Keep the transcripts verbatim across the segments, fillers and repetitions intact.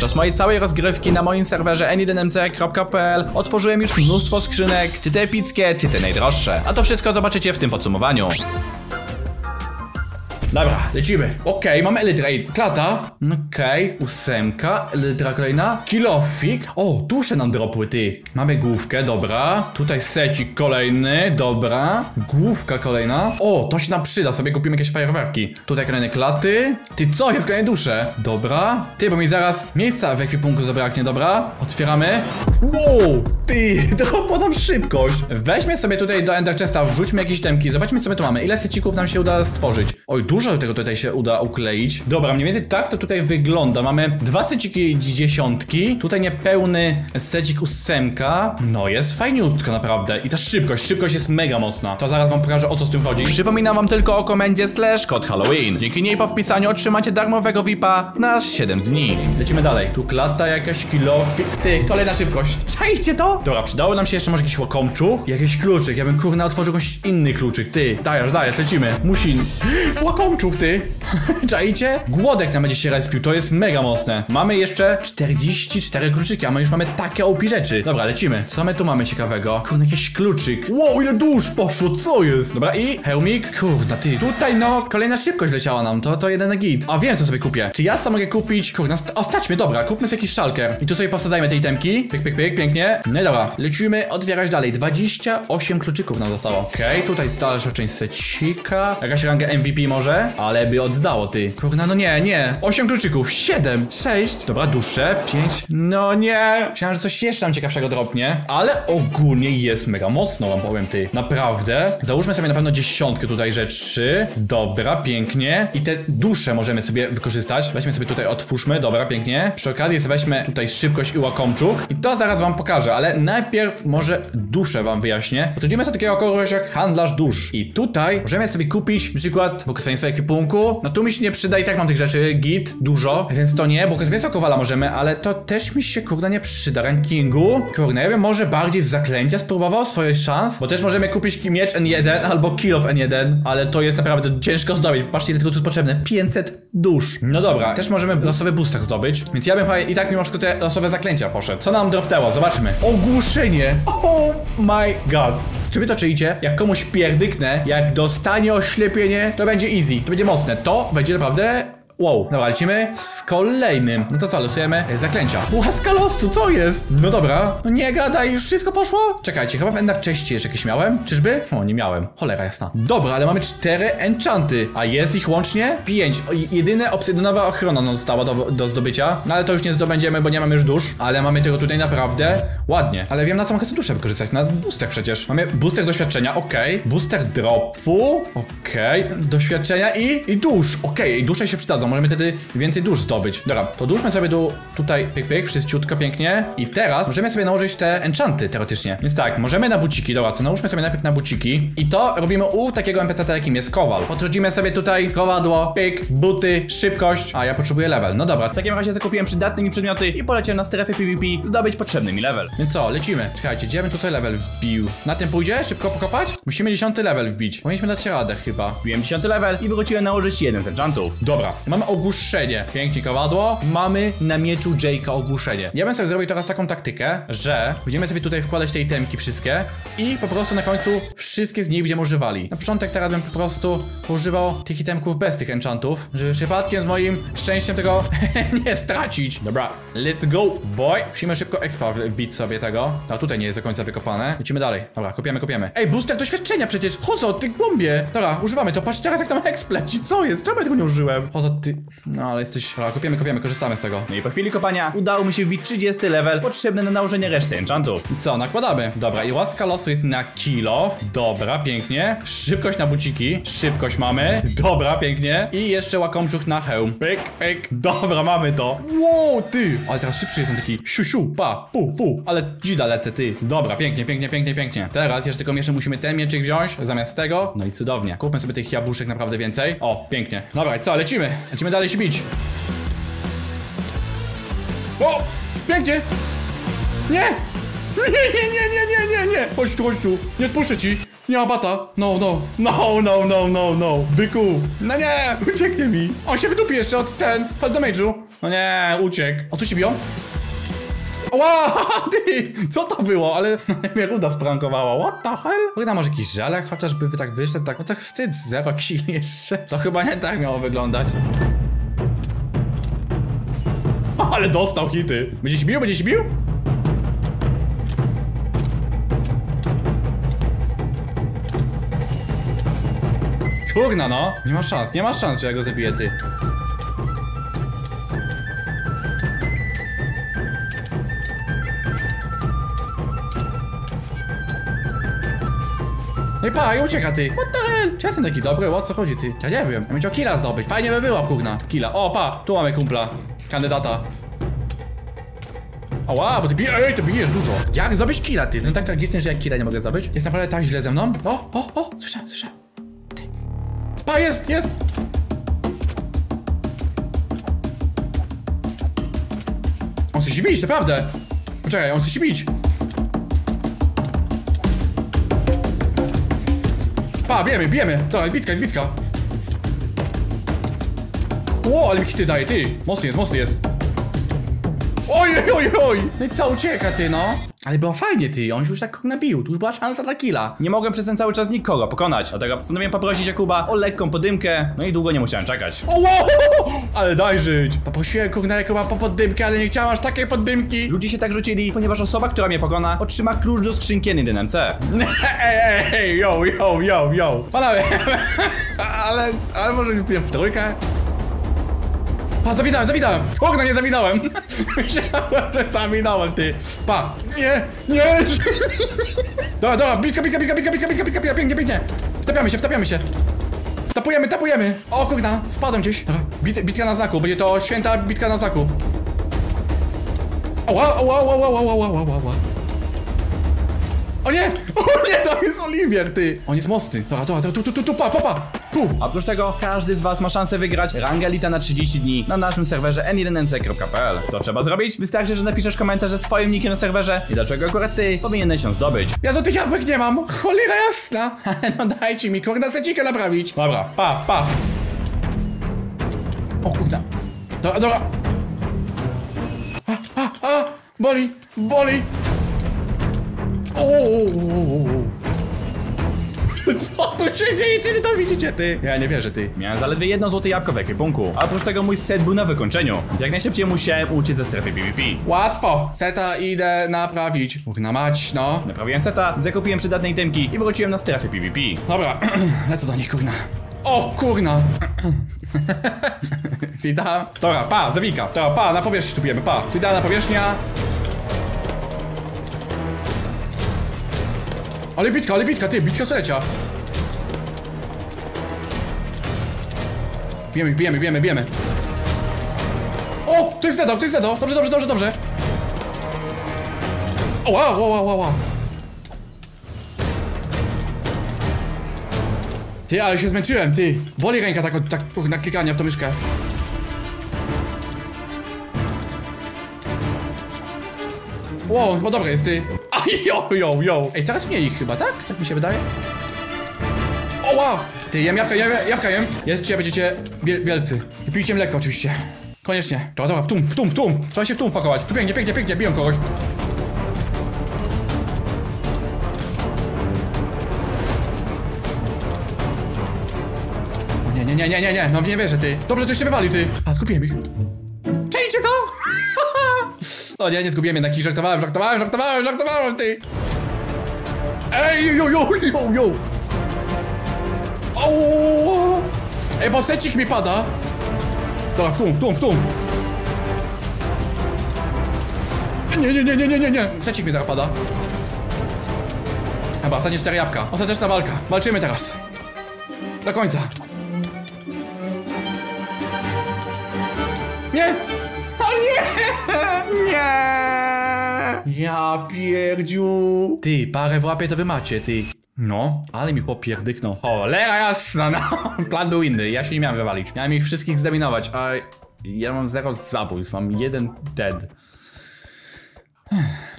Podczas mojej całej rozgrywki na moim serwerze en jeden em ce kropka pe el otworzyłem już mnóstwo skrzynek, czy te epickie, czy te najdroższe. A to wszystko zobaczycie w tym podsumowaniu. Dobra, lecimy. Okej, okay, mamy Elytra, klata. Okej, okay, ósemka, Elytra kolejna. Kilofik. O, dusze nam dropły, ty. Mamy główkę, dobra. Tutaj secik kolejny, dobra. Główka kolejna. O, to się nam przyda, sobie kupimy jakieś fajerwerki. Tutaj kolejne klaty. Ty, co? Jest kolejne dusze. Dobra. Ty, bo mi zaraz miejsca w ekwipunku zabraknie, dobra. Otwieramy. Wow, ty, to podam szybkość. Weźmy sobie tutaj do Ender Chesta, wrzućmy jakieś temki. Zobaczmy, co my tu mamy. Ile secików nam się uda stworzyć. Oj, dużo. Dużo tego tutaj się uda ukleić. Dobra, mniej więcej tak to tutaj wygląda. Mamy dwa seciki dziesiątki. Tutaj niepełny secik ósemka. No jest fajniutko naprawdę. I ta szybkość, szybkość jest mega mocna. To zaraz wam pokażę, o co z tym chodzi. Przypominam wam tylko o komendzie slash kod Halloween. Dzięki niej po wpisaniu otrzymacie darmowego V I P-a na aż siedem dni. Lecimy dalej. Tu klata jakaś kilofik. Ty, kolejna szybkość. Czajcie to? Dobra, przydało nam się jeszcze może jakiś łokomczuch. Jakiś kluczyk. Ja bym kurna otworzył jakiś inny kluczyk. Ty, dajesz, dajesz, lecimy. Musin. Łokomczuch, ty. Czajcie? Głodek nam będzie się respił, to jest mega mocne. Mamy jeszcze czterdzieści cztery kluczyki, a my już mamy takie O P rzeczy. Dobra, lecimy. Co my tu mamy ciekawego? Kurde, jakiś kluczyk. Wow, ile dusz poszło, co jest? Dobra, i hełmik. Kurde, ty. Tutaj no, kolejna szybkość leciała nam, to, to jeden na git. A wiem, co sobie kupię. Czy ja sam mogę kupić? Kurde, o, stać mnie, dobra, kupmy sobie jakiś szalker. I tu sobie posadzajmy te itemki. Pyk, pyk, pyk, pięknie. No dobra, lecimy, otwierać dalej. dwadzieścia osiem kluczyków nam zostało. Okej, okay, tutaj dalsza część secika. Jakaś ranga M V P może. Ale by oddało, ty. Kurna, no nie, nie. osiem kluczyków, siedem, sześć. Dobra, dłuższe, pięć. No nie. Myślałem, że coś jeszcze nam ciekawszego dropnie. Ale ogólnie jest mega mocno, wam powiem, ty. Naprawdę. Załóżmy sobie na pewno dziesiątkę tutaj rzeczy. Dobra, pięknie. I te dusze możemy sobie wykorzystać. Weźmy sobie tutaj, otwórzmy. Dobra, pięknie. Przy okazji weźmy tutaj szybkość i łakomczuch. I to zaraz wam pokażę, ale najpierw może duszę wam wyjaśnię. Odchodzimy sobie takiego kogoś jak handlarz dusz. I tutaj możemy sobie kupić na przykład swoje ekwipunku. No tu mi się nie przyda, i tak mam tych rzeczy git, dużo, więc to nie, bo błogosławieństwo kowala możemy, ale to też mi się kurna nie przyda. Rankingu, kurna, ja bym może bardziej w zaklęcia spróbował swoje szans, bo też możemy kupić miecz en jeden albo kill of en jeden, ale to jest naprawdę ciężko zdobyć. Patrzcie, ile tylko tu jest potrzebne, pięćset dusz. No dobra, też możemy losowe boostach zdobyć, więc ja bym i tak mimo wszystko te losowe zaklęcia poszedł. Co nam dropnęło? Zobaczmy. Ogłuszenie. Oh my god. Czy wy to czyjcie? Jak komuś pierdyknę, jak dostanie oślepienie, to będzie easy. To będzie mocne, to będzie naprawdę... Wow, dobra, lecimy z kolejnym. No to co, losujemy zaklęcia. Łaska losu, co jest? No dobra. No nie gadaj, już wszystko poszło? Czekajcie, chyba w Ender Chestie jeszcze jakieś miałem. Czyżby? O, nie miałem, cholera jasna. Dobra, ale mamy cztery enchanty, a jest ich łącznie pięć. Jedyne obsydianowa ochrona nam została do, do zdobycia. No ale to już nie zdobędziemy, bo nie mamy już dusz. Ale mamy tego tutaj naprawdę ładnie. Ale wiem, na co mogę sobie duszę wykorzystać, na boostach przecież. Mamy booster doświadczenia, okej okay. Booster dropu, okej okay. Doświadczenia i, i dusz, okej okay. Dusze się przydadzą, możemy wtedy więcej dusz zdobyć. Dobra, to duszmy sobie tu, tutaj pyk, pyk, wszystciutko pięknie. I teraz możemy sobie nałożyć te enchanty teoretycznie. Więc tak, możemy na buciki, dobra, to nałóżmy sobie najpierw na buciki. I to robimy u takiego en pe ce ta, jakim jest kowal. Podchodzimy sobie tutaj, kowadło, pyk, buty, szybkość. A ja potrzebuję level, no dobra. W takim razie zakupiłem przydatne mi przedmioty i poleciałem na strefę pe ve pe zdobyć potrzebny mi level. Więc co, lecimy. Czekajcie, gdzie ja bym tutaj level wbił? Na tym pójdzie? Szybko pokopać? Musimy dziesiąty level wbić. Powinniśmy dać radę chyba. Wbiłem dziesiąty level i wróciłem nałożyć jeden z enchantów. Dobra, mamy ogłuszenie. Pięknie kowadło. Mamy na mieczu Jake'a ogłuszenie. Ja bym sobie zrobił teraz taką taktykę, że będziemy sobie tutaj wkładać te itemki wszystkie i po prostu na końcu wszystkie z nich będziemy używali. Na początek teraz bym po prostu używał tych itemków bez tych enchantów, żeby przypadkiem z moim szczęściem tego nie stracić. Dobra, let's go, boy. Musimy szybko expa wbić sobie tego. A tutaj nie jest do końca wykopane. Lecimy dalej. Dobra, kopiemy, kopiemy. Ej, booster doświadczenia przecież. Chozo, ty głąbie. Dobra, używamy to. Patrz teraz jak tam ekspleci. Co jest? Czemu ja tego nie użyłem? Chozo, ty... No ale jesteś... Dobra, kopiemy, kopiemy, korzystamy z tego. No i po chwili kopania udało mi się wbić trzydziesty level potrzebny na nałożenie reszty enchantów. I co, nakładamy. Dobra, i łaska losu jest na kilo. Dobra, pięknie. Szybkość na buciki. Szybkość mamy. Dobra, pięknie. I jeszcze łakomczuch na hełm. Pyk, pyk. Dobra, mamy to. Wow, ty. Ale teraz szybszy jestem taki. Siu, siu, pa, fu, fu. Ale dzida lecę, ty. Dobra, pięknie, pięknie, pięknie, pięknie. Teraz jeszcze tylko jeszcze musimy ten mieczyk wziąć zamiast tego. No i cudownie. Kupmy sobie tych jabłuszek naprawdę więcej. O, pięknie. Dobra, i co, lecimy. Lecimy dalej się bić. O! Pięknie! Nie! Nie, nie, nie, nie, nie, nie, nie! Chodź tu, chodź tu! Nie odpuszczę ci! Nie ma bata. No, no. No, no, no, no, no. Byku. No nie, ucieknie mi. On się wydupi jeszcze od ten, od damage'u. No nie, uciekł. O, tu się biją? Ła, ty, co to było? Ale mnie ruda sprankowała, what the hell? Chyba może jakiś żalek chociażby by tak wyszedł, tak, no tak wstyd, zero księg jeszcze. To chyba nie tak miało wyglądać. Ale dostał hity. Będziesz bił, będziesz bił? Kurna no, nie ma szans, nie ma szans, że ja go zabiję, ty. No i pa, i ucieka, ty. What the hell? Czy jestem taki dobry? O co chodzi, ty? Ja nie wiem. Ja bym chciał killa zdobyć. Fajnie by było, kurna. Killa. O, pa, tu mamy kumpla. Kandydata. Ała, bo ty bijesz, ej, ty bijesz dużo. Jak zdobyć killa, ty? Jestem tak tragiczny, że jak killa nie mogę zdobyć. Jest naprawdę tak źle ze mną. O, o, o, słyszałem, słyszałem. Ty. Pa, jest, jest. On chce się bić, naprawdę. Poczekaj, on chce się bić. Pa, bijemy, bijemy. Dobra, bitka, jest bitka. Ło, ale mi hity daje, ty. Mocny jest, mocny jest. Oj, oj, oj. No i co, ucieka, ty, no. Ale było fajnie, ty, on się już tak nabił, tu już była szansa dla killa. Nie mogłem przez ten cały czas nikogo pokonać, dlatego postanowiłem poprosić Jakuba o lekką podymkę, no i długo nie musiałem czekać. O, wow, ale daj żyć. Poprosiłem kurna Jakuba po poddymkę, ale nie chciałem aż takiej poddymki. Ludzie się tak rzucili, ponieważ osoba, która mnie pokona, otrzyma klucz do skrzynki n jeden m c. Ej, ej, ej, yo, yo, yo, yo. Panowie, ale, ale może nie w trójkę? Pa, zawidałem, zawidałem! Ogna nie zawidałem! Myślałem, że zawidałem, ty! Pa! Nie! Nie! Dobra, dobra, bitka, bitka, bitka, bitka, bitka, bitka, bitka, pięknie, pięknie! Wtapiamy się, wtapiamy się! Tapujemy, tapujemy! O, kurna, wpadłem gdzieś! Bit, bitka na zakup, będzie to święta bitka na zakup! Oła, oła, oła, oła, oła, oła, oła. O nie! O nie, tam jest Oliwian, ty! On jest mocny. Dobra, dobra, tu, tu, tu, tu, pa, pa, pa! Tu! A oprócz tego każdy z was ma szansę wygrać rangę Elita na trzydzieści dni na naszym serwerze n jeden m c kropka p l. Co trzeba zrobić? Wystarczy, że napiszesz komentarz ze swoim nickiem na serwerze i dlaczego akurat ty powinieneś się zdobyć. Ja do tych jabłek nie mam! Cholera jasna! No dajcie mi, kurna, secika naprawić! Dobra, pa, pa! O kurna! Dobra, dobra! A, a, a! Boli! Boli! Oooo. Co tu się dzieje? Czy wy to widzicie, ty? Ja nie wierzę, ty. Miałem zaledwie jedno złote jabłko w ekwipunku. A oprócz tego mój set był na wykończeniu, więc jak najszybciej musiałem uciec ze strefy P V P. Łatwo! Seta idę naprawić. Kurna mać, no. Naprawiłem seta, zakupiłem przydatne itemki i wróciłem na strefę P V P. Dobra, lecę do nich, kurna. O kurna! Witam. Dobra, pa, zawika. Dobra, pa, na powierzchnię tu bijemy, pa. Tu idealna powierzchnia. Ale bitka, ale bitka, ty, bitka stulecia. Bijemy, bijemy, bijemy, bijemy. O, ktoś zadał, ktoś zadał. Dobrze, dobrze, dobrze, dobrze. O, wow, wow, wow, wow. Ty, ale się zmęczyłem, ty. Boli ręka tak, tak na klikanie w tą myszkę. Wow, bo dobre jest, ty. Jo, jo, jo. Ej, coraz mniej ich chyba, tak? Tak mi się wydaje. O, wow. Ty, jem jabłka, jem, jabłka jem. Jedzcie, będziecie wiel wielcy. I pijcie mleko oczywiście. Koniecznie. Dobra, dobra, w tłum, w tłum, w tłum. Trzeba się w tłum fakować. Tu pięknie, pięknie, pięknie, biją kogoś. O, nie, nie, nie, nie, nie, nie, no nie wierzę, ty. Dobrze, że się wywalił, ty. A, skupiłem ich. Czejcie to! O nie, nie zgubiłem jednak i żartowałem, żartowałem, żartowałem, żartowałem, ty! Ej, jo, jo, jo, jo! Ooo! Ej, bo secik mi pada! Dobra, w tłum, w tłum, w tłum! Nie, nie, nie, nie, nie, nie, nie! Secik mi zaraz pada. Chyba, ostatnie cztery jabłka. Ostateczna walka. Walczymy teraz. Do końca. Nie! O nie! Nie! Ja pierdziu! Ty, parę w łapie to wy macie, ty. No, ale mi chłop pierdyknął. Cholera jasna, no. Plan był inny, ja się nie miałem wywalić. Miałem ich wszystkich zdominować, a ja mam zero zabójstw, mam jeden dead.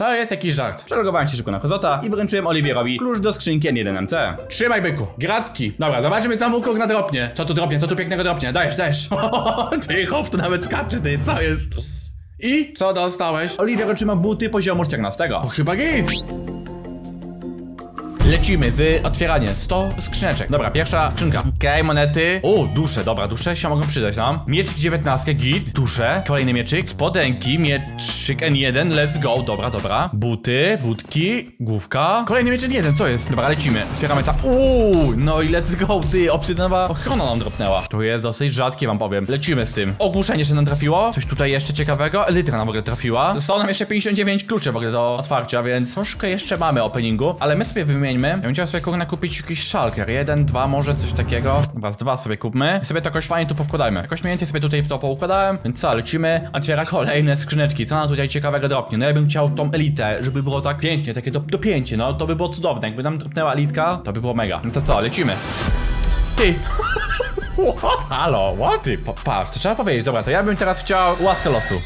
To jest jakiś żart. Przelogowałem się szybko na Hozota i wręczyłem Oliwierowi klucz do skrzynki en jeden em ce. Trzymaj, byku. Gratki. Dobra, zobaczymy, co Wukong na dropnie. Co tu dropnie, co tu pięknego dropnie. Dajesz, dajesz. Ty chłop tu nawet skacze, ty, co jest? I co dostałeś? Oliwier otrzyma buty poziomu czternastego. O, chyba git. Lecimy w otwieranie sto skrzyneczek. Dobra, pierwsza skrzynka. Okej, okay, monety. O, dusze, dobra, dusze się mogą przydać nam. Mieczyk dziewiętnaście, git, dusze. Kolejny mieczyk, spodenki, mieczyk en jeden, let's go, dobra, dobra. Buty, wódki, główka. Kolejny mieczyk jeden, co jest? Dobra, lecimy, otwieramy ta. Uuu, no i let's go, ty, obsydynowa ochrona nam dropnęła. To jest dosyć rzadkie, wam powiem. Lecimy z tym. Ogłuszenie się nam trafiło. Coś tutaj jeszcze ciekawego. Elytra nam w ogóle trafiła. Zostało nam jeszcze pięćdziesiąt dziewięć kluczy w ogóle do otwarcia, więc troszkę jeszcze mamy openingu, ale my sobie wymienimy. Ja bym chciał sobie kurna kupić jakiś szalker. Jeden, dwa, może coś takiego. Was dwa sobie kupmy. I sobie to jakoś fajnie tu powkładajmy. Jakoś mniej więcej sobie tutaj to poukładałem. Więc co, lecimy otwierać kolejne skrzyneczki. Co nam tutaj ciekawego dropnie? No ja bym chciał tą elitę, żeby było tak pięknie, takie do, dopięcie. No to by było cudowne. Jakby nam dropnęła elitka, to by było mega. No to co, lecimy. Ty. Halo, łaty. Patrz, to trzeba powiedzieć. Dobra, to ja bym teraz chciał łaskę losu.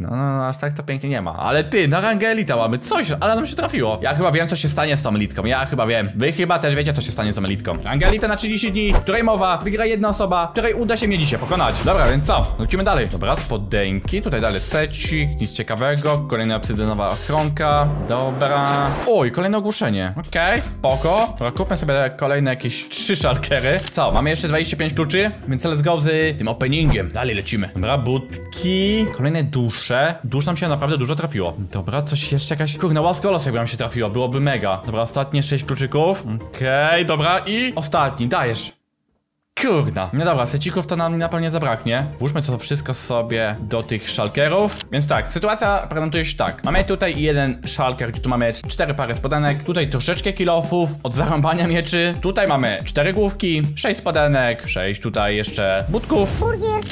No, no, no, aż tak to pięknie nie ma. Ale ty, na rangę elita mamy coś, ale nam się trafiło. Ja chyba wiem, co się stanie z tą elitką. Ja chyba wiem. Wy chyba też wiecie, co się stanie z tą elitką. Ranga elita na trzydzieści dni, której mowa, wygra jedna osoba, której uda się mnie dzisiaj pokonać. Dobra, więc co? Lecimy dalej. Dobra, spodenki, tutaj dalej secik, nic ciekawego. Kolejna obsydynowa ochronka. Dobra. Oj, kolejne ogłoszenie. Okej, okay, spoko. Dobra, kupmy sobie kolejne jakieś trzy szalkery. Co, mamy jeszcze dwadzieścia pięć kluczy? Więc let's go z tym openingiem. Dalej lecimy. Dobra, budki. Kolejne dusze. Dusz nam się naprawdę dużo trafiło. Dobra, coś jeszcze jakaś... Kurna, łaska losu jakby nam się trafiło, byłoby mega. Dobra, ostatnie sześć kluczyków. Okej, okay, dobra i ostatni, dajesz. Kurna. No dobra, secików to nam na pewno nie zabraknie. Włóżmy to wszystko sobie do tych szalkerów. Więc tak, sytuacja prezentuje się tak. Mamy tutaj jeden szalker, gdzie tu mamy cztery pary spodenek. Tutaj troszeczkę kilofów od zarąbania mieczy. Tutaj mamy cztery główki, sześć spodenek, sześć tutaj jeszcze budków.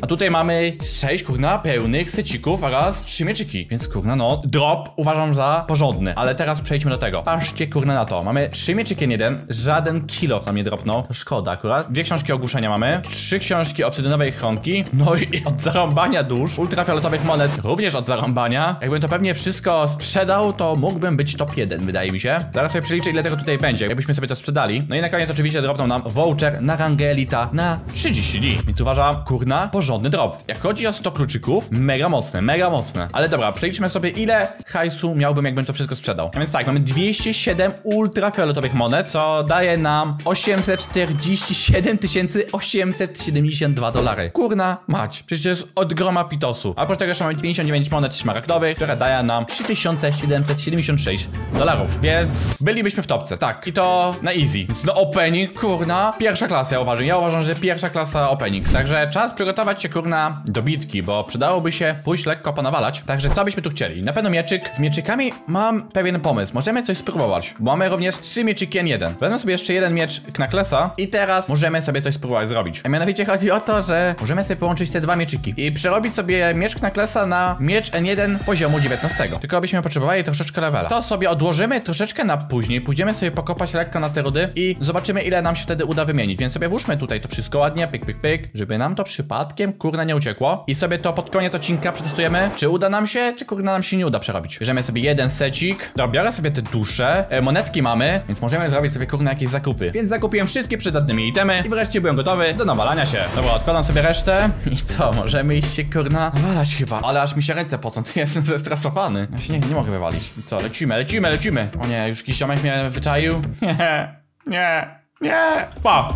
A tutaj mamy sześć, kurna, pełnych secików oraz trzy mieczyki. Więc kurna, no, drop uważam za porządny. Ale teraz przejdźmy do tego. Patrzcie, kurna, na to. Mamy trzy mieczyki, jeden, żaden kilof nam nie dropnął. To szkoda akurat. Dwie książki ogłuszenia mamy, trzy książki obsydynowej chronki, no i od zarąbania dusz, ultrafioletowych monet, również od zarąbania. Jakbym to pewnie wszystko sprzedał, to mógłbym być top jeden, wydaje mi się. Zaraz sobie przeliczę, ile tego tutaj będzie, jakbyśmy sobie to sprzedali. No i na koniec oczywiście dropną nam voucher na rangę elita na trzydzieści dni. Więc uważam, kurna, porządny drop. Jak chodzi o sto kluczyków, mega mocne, mega mocne. Ale dobra, przeliczmy sobie, ile hajsu miałbym, jakbym to wszystko sprzedał. A więc tak, mamy dwieście siedem ultrafioletowych monet, co daje nam osiemset czterdzieści siedem tysięcy osiemset siedemdziesiąt dwa dolary. Kurna mać, przecież to jest od groma pitosu. A oprócz tego jeszcze mamy pięćdziesiąt dziewięć monet szmaragdowych, która daje nam trzy tysiące siedemset siedemdziesiąt sześć dolarów. Więc bylibyśmy w topce, tak. I to na easy. Więc no opening, kurna, pierwsza klasa, ja uważam. Ja uważam, że pierwsza klasa opening. Także czas przygotować się, kurna, do bitki, bo przydałoby się pójść lekko ponawalać. Także co byśmy tu chcieli? Na pewno mieczyk. Z mieczykami mam pewien pomysł. Możemy coś spróbować. Mamy również trzy mieczyki en jeden. Wezmę sobie jeszcze jeden miecz Knaklesa i teraz możemy sobie coś spróbować zrobić. A mianowicie chodzi o to, że możemy sobie połączyć te dwa mieczyki i przerobić sobie miecz Knaklesa na miecz en jeden poziomu dziewiętnastego. Tylko byśmy potrzebowali troszeczkę levela. To sobie odłożymy troszeczkę na później. Pójdziemy sobie pokopać lekko na te rudy i zobaczymy, ile nam się wtedy uda wymienić. Więc sobie włóżmy tutaj to wszystko ładnie, pyk, pyk, pyk, żeby nam to przypadkiem, kurna, nie uciekło. I sobie to pod koniec odcinka przetestujemy, czy uda nam się, czy kurna nam się nie uda przerobić. Bierzemy sobie jeden secik, dobiorę sobie te dusze, e, monetki mamy, więc możemy zrobić sobie, kurna, jakieś zakupy. Więc zakupiłem wszystkie przydatne mi itemy i wreszcie byłem gotowy do nawalania się. Dobra, odkładam sobie resztę. I co, możemy iść się, kurna, nawalać chyba. Ale aż mi się ręce pocą, jestem zestresowany. Ja się nie, nie mogę wywalić. I co, lecimy, lecimy, lecimy. O nie, już jakiś ziomek mnie wyczaił. Nie, nie, nie. Pa!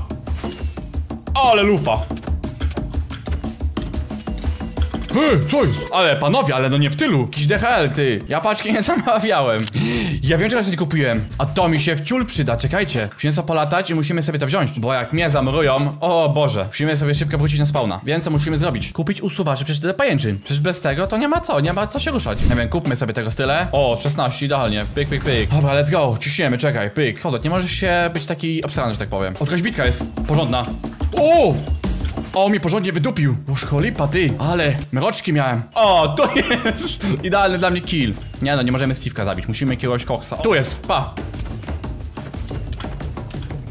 Ale lufa! Hej, co jest? Ale panowie, ale no nie w tylu. Jakiś D H L, ty. Ja paczki nie zamawiałem. Ja wiem, czego sobie nie kupiłem. A to mi się w ciul przyda, czekajcie. Musimy sobie polatać i musimy sobie to wziąć. Bo jak mnie zamurują, o Boże. Musimy sobie szybko wrócić na spawna. Wiem, co musimy zrobić. Kupić usuwaczy, przecież tyle pajęczyn. Przecież bez tego to nie ma co, nie ma co się ruszać. Nie wiem, kupmy sobie tego style. O, szesnaście, idealnie. Pyk, pyk, pyk. Dobra, let's go, ciśniemy, czekaj, pyk. Chodź, nie możesz się być taki obsrany, że tak powiem. O, jakaś bitka jest porządna. O! O, mi porządnie wydupił. Już cholipa, ty. Ale mroczki miałem. O, to jest idealny dla mnie kill. Nie no, nie możemy Steve'ka zabić. Musimy jakiegoś koksa. Tu jest, pa.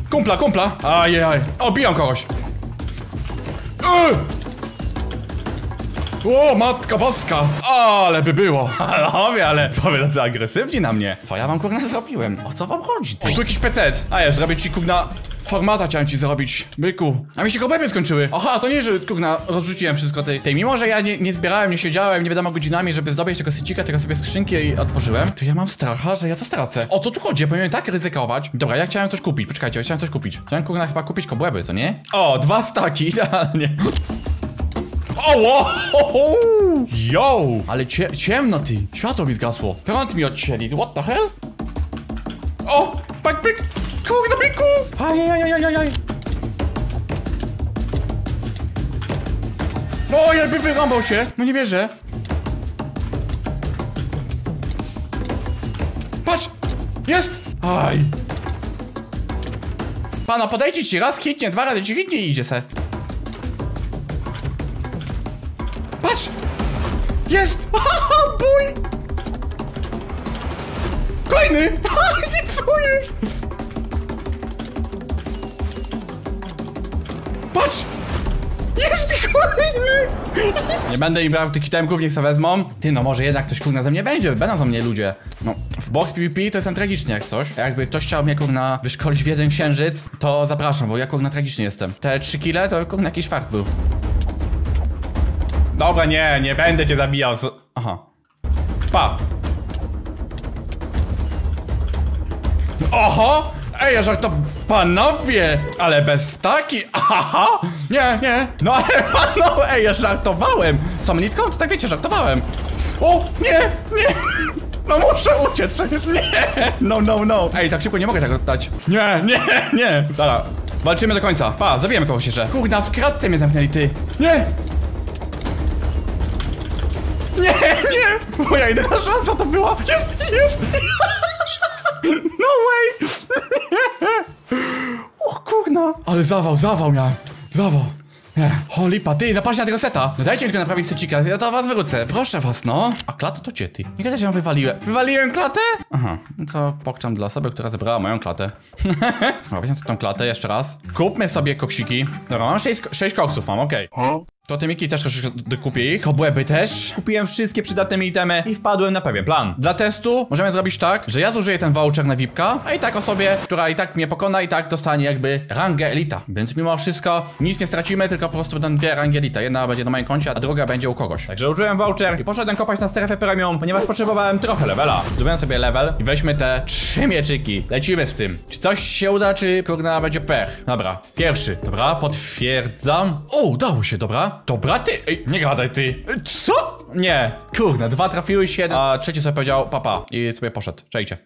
Kumpla, kumpla. Ajajaj. O, biją kogoś. Yy. O, matka boska! Ale by było! Ale, ale co wy tacy agresywni na mnie? Co ja wam kurna zrobiłem? O co wam chodzi? Ty? O, tu jakiś pecet! A ja zrobię ci kurna... Formata chciałem ci zrobić, byku. A mi się kołbeby skończyły. Aha, to nie, że kurna, rozrzuciłem wszystko tej, tej. Mimo, że ja nie, nie zbierałem, nie siedziałem, nie wiadomo godzinami, żeby zdobyć tego sycika, tylko sobie skrzynki i otworzyłem. To ja mam stracha, że ja to stracę. O co tu chodzi? Ja powinienem tak ryzykować. Dobra, ja chciałem coś kupić, poczekajcie, ja chciałem coś kupić. Chciałem kurna chyba kupić kołbeby, co nie? O, dwa staki, idealnie. Oło! Yo! Ale cie, ciemno ty, światło mi zgasło. Prąd mi odcięli, what the hell? O, pik, pik. Kurde, byku! Ajajajajajaj! No, jakby wyrąbał się! No nie wierzę! Patrz! Jest! Aj! Pana, podejdzie ci! Raz hitnie, dwa razy ci hitnie i idzie se! Patrz! Jest! Haha, bój! Kolejny! Co jest? Patrz! Jest kolejny! Nie będę im brał tych itemków, niech se wezmą. Ty, no może jednak coś kurna ze mnie będzie, będą za mnie ludzie. No, w box P V P to jestem tragiczny jak coś. Jakby ktoś chciał mnie kurna wyszkolić w jeden księżyc, to zapraszam, bo ja kurna tragicznie jestem. Te trzy kile to kurna jakiś fart był. Dobra, nie, nie będę cię zabijał. Aha. Pa! Oho! Ej, ja żartam, panowie! Ale bez taki, aha! Nie, nie, no ale panu, ej, ja żartowałem! Z tą nitką? To tak wiecie, żartowałem! O, nie, nie! No muszę uciec, przecież nie! No, no, no! Ej, tak szybko nie mogę tego dać. Nie, nie, nie! Dobra, walczymy do końca. Pa, zabijemy kogoś jeszcze. Kurna, w kratce mnie zamknęli, ty! Nie! Nie, nie! Moja jedyna szansa to była... Jest, jest! No way! O kurna! Ale zawał, zawał miałem. Zawał. Nie. Holipa, ty, napatrzcie na tego seta. No dajcie tylko naprawić secika, ja to was wrócę. Proszę was, no. A klatę to cię, ty. Nie gadaj, że ją wywaliłem. Wywaliłem klatę? Aha. No to pokczam dla osoby, która zebrała moją klatę. Dobra, weźmy sobie tą klatę jeszcze raz. Kupmy sobie koksiki. Dobra, mam sześć koksów, mam, okej. Okay. To te miki też troszeczkę dokupię ich, kobłeby też. Kupiłem wszystkie przydatne mi itemy i wpadłem na pewien plan. Dla testu możemy zrobić tak, że ja zużyję ten voucher na VIPka, a i tak osobie, która i tak mnie pokona i tak dostanie jakby rangę elita. Więc mimo wszystko nic nie stracimy, tylko po prostu będą dwie rangi elita. Jedna będzie na moim koncie, a druga będzie u kogoś. Także użyłem voucher i poszedłem kopać na strefę premium, ponieważ potrzebowałem trochę levela. Zdobyłem sobie level i weźmy te trzy mieczyki. Lecimy z tym. Czy coś się uda, czy kurna będzie pech? Dobra, pierwszy. Dobra, potwierdzam. O, udało się, dobra. Dobra ty, ej, nie gadaj ty. Co? Nie, kurna, dwa trafiły się, a trzeci sobie powiedział papa i sobie poszedł, czekajcie.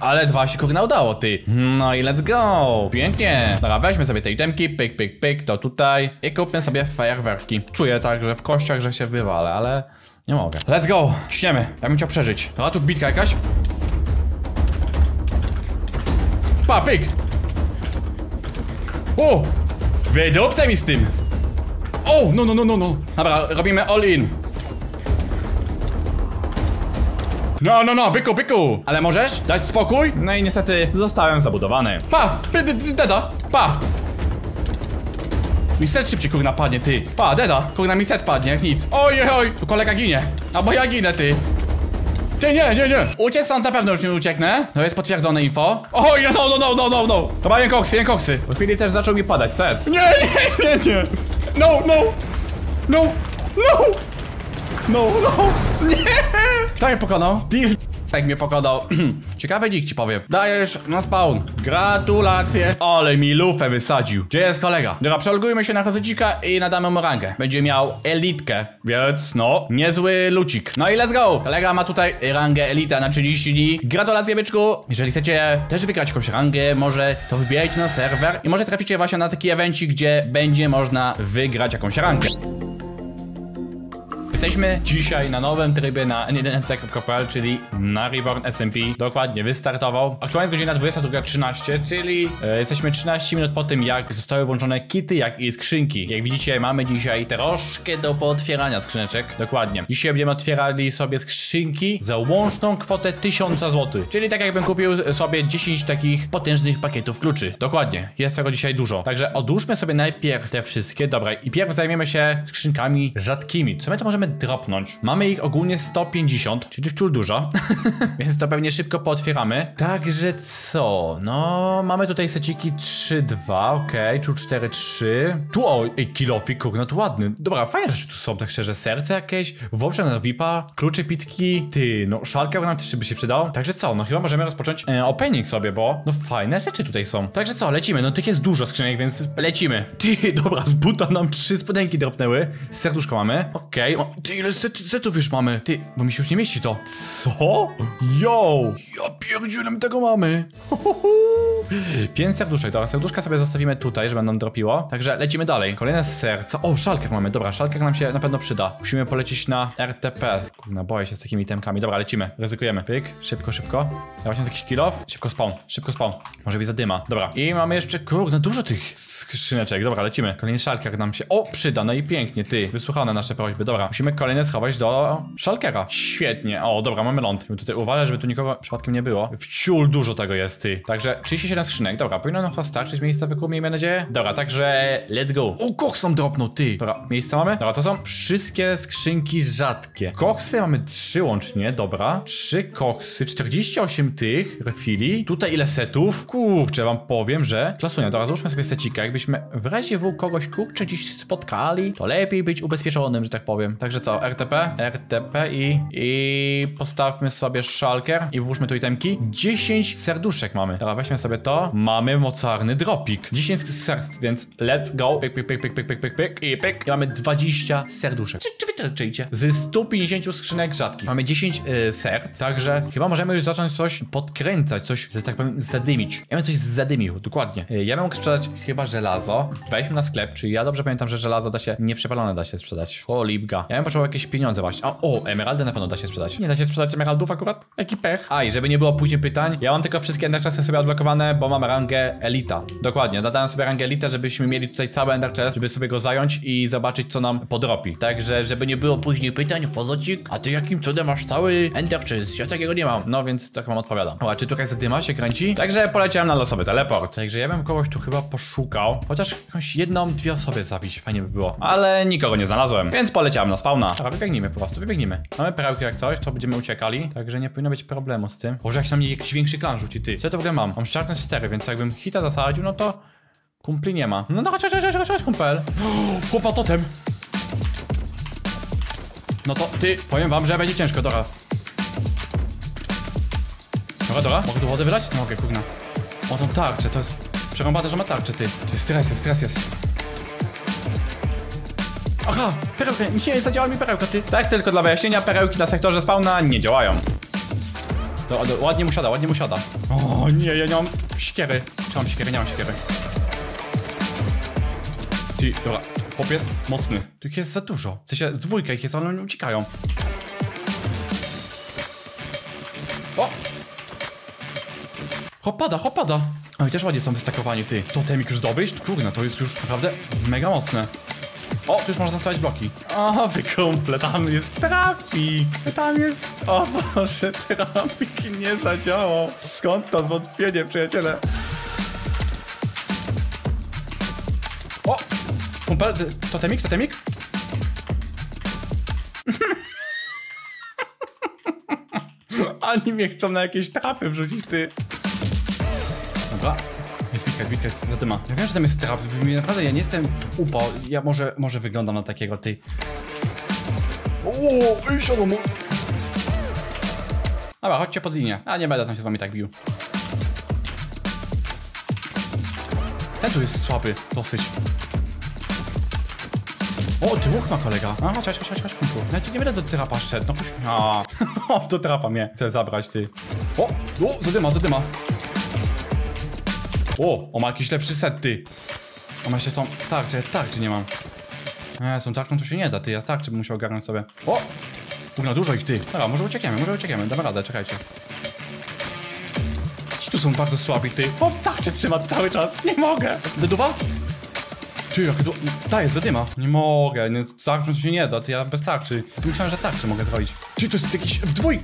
Ale dwa się kurna udało ty. No i let's go, pięknie. Dobra, weźmy sobie te itemki, pyk, pyk, pyk, to tutaj. I kupmy sobie fajerwerki. Czuję tak, że w kościach, że się wywalę, ale nie mogę. Let's go, śniemy, ja bym chciał przeżyć. Dobra, tu bitka jakaś. Pa, pyk. O, wydupcaj mi z tym. O, no, no, no, no, no. Dobra, robimy all in. No, no, no, byku, byku. Ale możesz dać spokój? No i niestety zostałem zabudowany. Pa, deda, pa. Mi set szybciej, kurna, padnie, ty. Pa, deda, kurna, mi set padnie, jak nic. Oj, oj, tu kolega ginie. Albo ja ginę, ty. Ty, nie, nie, nie. Uciec sam na pewno już nie ucieknę. To jest potwierdzone info. Oj, no, no, no, no, no, no. Dobra, nie koksy, nie koksy. Po chwili też zaczął mi padać set. Nie, nie, nie, nie. No, no, no, no, no, no, nie! Kto mnie pokonał? Ty tak mnie pokonał. Ciekawy dzik ci powiem. Dajesz na spawn. Gratulacje. Ale mi lufę wysadził. Gdzie jest kolega? Dobra, przeolgujmy się na kozecika i nadamy mu rangę. Będzie miał elitkę. Więc no, niezły lucik. No i let's go. Kolega ma tutaj rangę elita na trzydzieści dni. Gratulacje, byczku. Jeżeli chcecie też wygrać jakąś rangę, może to wbijajcie na serwer. I może traficie właśnie na taki evenci, gdzie będzie można wygrać jakąś rangę. Jesteśmy dzisiaj na nowym trybie na n jeden m c kropka p l, czyli na Reborn S M P. Dokładnie, wystartował. Aktualnie jest godzina dwudziesta druga trzynaście, czyli e, jesteśmy trzynaście minut po tym, jak zostały włączone kity, jak i skrzynki. Jak widzicie, mamy dzisiaj troszkę do pootwierania skrzyneczek. Dokładnie. Dzisiaj będziemy otwierali sobie skrzynki za łączną kwotę tysiąc złotych. Czyli tak jakbym kupił sobie dziesięć takich potężnych pakietów kluczy. Dokładnie, jest tego dzisiaj dużo. Także odłóżmy sobie najpierw te wszystkie. Dobra, i pierw zajmiemy się skrzynkami rzadkimi. Co my to możemy dropnąć. Mamy ich ogólnie sto pięćdziesiąt, czyli wciąż dużo, więc to pewnie szybko pootwieramy. Także co? No, mamy tutaj seciki trzy dwa, okej, tu cztery trzy. Tu o, ej, kilofik, kurna, tu ładny. Dobra, fajne rzeczy tu są, tak szczerze, serce jakieś, wowczek na V I P a, klucze pitki, ty, no szalka nam też by się przydało. Także co? No chyba możemy rozpocząć e, opening sobie, bo no fajne rzeczy tutaj są. Także co? Lecimy, no tych jest dużo skrzynek, więc lecimy. Ty, dobra, z buta nam trzy spodenki dropnęły. Serduszko mamy. Okej, okay. Ty, ile setów set już mamy? Ty, bo mi się już nie mieści to. Co? Yo! Ja pierdziłem, tego mamy. Pięć serduszek, dobra, serduszka sobie zostawimy tutaj, żeby nam dropiło. Także lecimy dalej. Kolejne serca. O, szalkach mamy, dobra, szalkach nam się na pewno przyda. Musimy polecieć na R T P. Kurna, boję się z takimi itemkami. Dobra, lecimy, ryzykujemy. Pyk, szybko, szybko. Dawać nam jakiś kilof. Szybko spawn, szybko spawn. Może być za dyma. Dobra, i mamy jeszcze, kurna, dużo tych skrzyneczek. Dobra, lecimy. Kolejny szalkach nam się, o, przyda, no i pięknie, ty. Wysłuchane nasze prośby, dobra. Musimy kolejne schować do szalkera. Świetnie, o, dobra, mamy ląd. Tutaj uważaj, żeby tu nikogo przypadkiem nie było. Wciul dużo tego jest, ty. Także trzydzieści siedem skrzynek, dobra, powinno nam starczyć miejsca w wyku, miejmy nadzieję. Dobra, także let's go. O, koks nam dropnął, ty. Dobra, miejsca mamy? Dobra, to są wszystkie skrzynki rzadkie. Koksy mamy trzy łącznie, dobra. Trzy koksy, czterdzieści osiem tych refili. Tutaj ile setów? Kurczę, wam powiem, że klasunia, dobra, złóżmy sobie secika. Jakbyśmy w razie w kogoś, kurczę, dziś spotkali, to lepiej być ubezpieczonym, że tak powiem. Także co, R T P? R T P i... i... postawmy sobie szalker i włóżmy tu itemki. dziesięć serduszek mamy. Dobra, weźmy sobie to. Mamy mocarny dropik. dziesięć serc, więc let's go. Pyk, pyk, pyk, pyk, pyk, pyk, pyk i pyk. I mamy dwadzieścia serduszek. Czy, czy wytarczycie? Z stu pięćdziesięciu skrzynek rzadkich. Mamy dziesięć y, serc, także chyba możemy już zacząć coś podkręcać, coś, że tak powiem, zadymić. Ja bym coś zadymił, dokładnie. Ja bym mógł sprzedać chyba żelazo. Weźmy na sklep, czy ja dobrze pamiętam, że żelazo da się, nieprzepalone da się sprzedać. O, lipga. Ja bym potrzebował jakieś pieniądze właśnie. A, o, emeraldy na pewno da się sprzedać. Nie da się sprzedać emeraldów akurat? Jaki pech. A, i żeby nie było później pytań, ja mam tylko wszystkie ender chesty sobie odblokowane, bo mam rangę elita. Dokładnie, dodałem sobie rangę elita, żebyśmy mieli tutaj cały ender chest, żeby sobie go zająć i zobaczyć, co nam podropi. Także, żeby nie było później pytań, Pozocik, a ty jakim cudem masz cały ender chest? Ja takiego nie mam. No, więc tak wam odpowiadam. O, a czy tutaj zadyma się kręci? Także poleciałem na losowy teleport. Także ja bym kogoś tu chyba poszukał. Chociaż jakąś jedną, dwie osoby zabić, fajnie by było. Ale nikogo nie znalazłem, więc poleciałem na spawna. A wybiegnijmy po prostu, wybiegnijmy. Mamy perełki jak coś, to będziemy uciekali. Także nie powinno być problemu z tym. Boże, jak się na mnie jakiś większy klan rzuci, ty. Co ja to w ogóle mam? Mam sharpness cztery, więc jakbym hita zasadził, no to kumpli nie ma. No to chodź, chodź, chodź, chodź, chodź kumpel. Chłopa totem. No to ty, powiem wam, że będzie ciężko, dobra. Dobra, dobra, mogę tu wodę wylać? No mogę, kurna. O, tą tarczę, to jest... Przerąbane, że ma tarczę, ty. Ty, stres jest, stres jest. Aha, perełka, nie zadziała mi perełka, ty. Tak tylko dla wyjaśnienia, perełki na sektorze spawna nie działają. To, to ładnie mu siada, ładnie mu siada. O nie, ja nie mam siekiery. Czy mam siekiery? Nie mam siekiery. Ty, dobra, chłop jest mocny. Tu ich jest za dużo. W sensie, z dwójka ich jest, ale oni uciekają. O! Hopada, hopada. No i też ładnie są wystakowani, ty. Totemik już zdobyć? Kurna, to jest już naprawdę mega mocne. O, tu już można stawiać bloki. O, wy kumple, tam jest trafik. Tam jest... O Boże, trafik nie zadziałał. Skąd to zwątpienie, przyjaciele? O! Kumpel, totemik, totemik? Oni mnie chcą na jakieś trapy wrzucić, ty. Dobra. Jest bitka, jest bitka, jest za dyma. Ja wiem, że tam jest trap, naprawdę ja nie jestem upo. Ja może, może wyglądam na takiego, ty. Ooo, i siadło mu. Dobra, chodźcie pod linię. A nie będę tam się z wami tak bił. Ten tu jest słaby, dosyć. O, ty łuk ma kolega. A, chodź, chodź, chodź, chodź, kumpu. Ja ci nie będę do trapa szedł, no chodź. A, do trapa mnie chcę zabrać, ty. O, o, za dyma, za dyma. O, o, ma jakiś lepszy set, ty. O, ma jeszcze tą tarczę, ja tarczy nie mam. Eee, z tą tarczą to się nie da, ty, ja tarczy bym musiał ogarnąć sobie. O, kurna, dużo ich, ty. Dobra, może uciekniemy, może uciekniemy, damy radę, czekajcie. Ci tu są bardzo słabi, ty. O, tarczę trzyma cały czas, nie mogę. Deduwa? Ty, jak to... Daję, zadyma. Nie mogę, nie, tarczą to się nie da, ty, ja bez tarczy. Myślałem, że tarczy mogę zrobić. Ty, to jest jakiś... Dwój!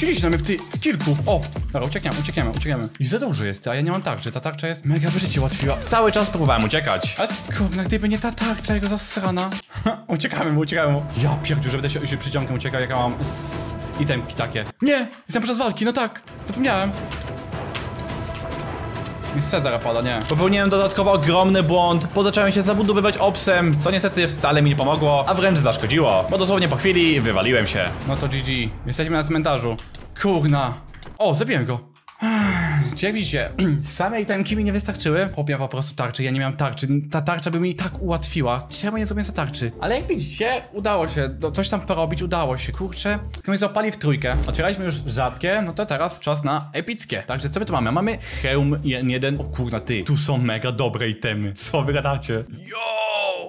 Rzuciliście na mnie w, w kilku. O, dobra, uciekniemy, uciekniemy, uciekniemy. I za dużo jest, a ja nie mam tarczy. Ta tarcza jest mega by życie ułatwiła. Cały czas próbowałem uciekać. Ale kurna, gdyby nie ta tarcza, jego zasrana. Uciekamy mu, uciekamy mu. Ja pierdziu, że będę się przyciągiem uciekał, jak ja mam z... itemki takie. Nie, jestem podczas walki, no tak, zapomniałem. I Cezara pada, nie. Popełniłem dodatkowo ogromny błąd, bo zacząłem się zabudowywać obsem, co niestety wcale mi nie pomogło, a wręcz zaszkodziło, bo dosłownie po chwili wywaliłem się. No to G G, jesteśmy na cmentarzu. Kurna. O, zabiłem go. Czy jak widzicie, same itemki mi nie wystarczyły. Chłopia po prostu tarczy, ja nie miałem tarczy. Ta tarcza by mi tak ułatwiła. Czemu nie zrobiłem za tarczy? Ale jak widzicie, udało się, coś tam porobić, udało się. Kurczę, my złapali w trójkę. Otwieraliśmy już rzadkie, no to teraz czas na epickie. Także co my tu mamy? Mamy hełm jeden. O kurna ty, tu są mega dobre itemy. Co wy gadacie? Yo!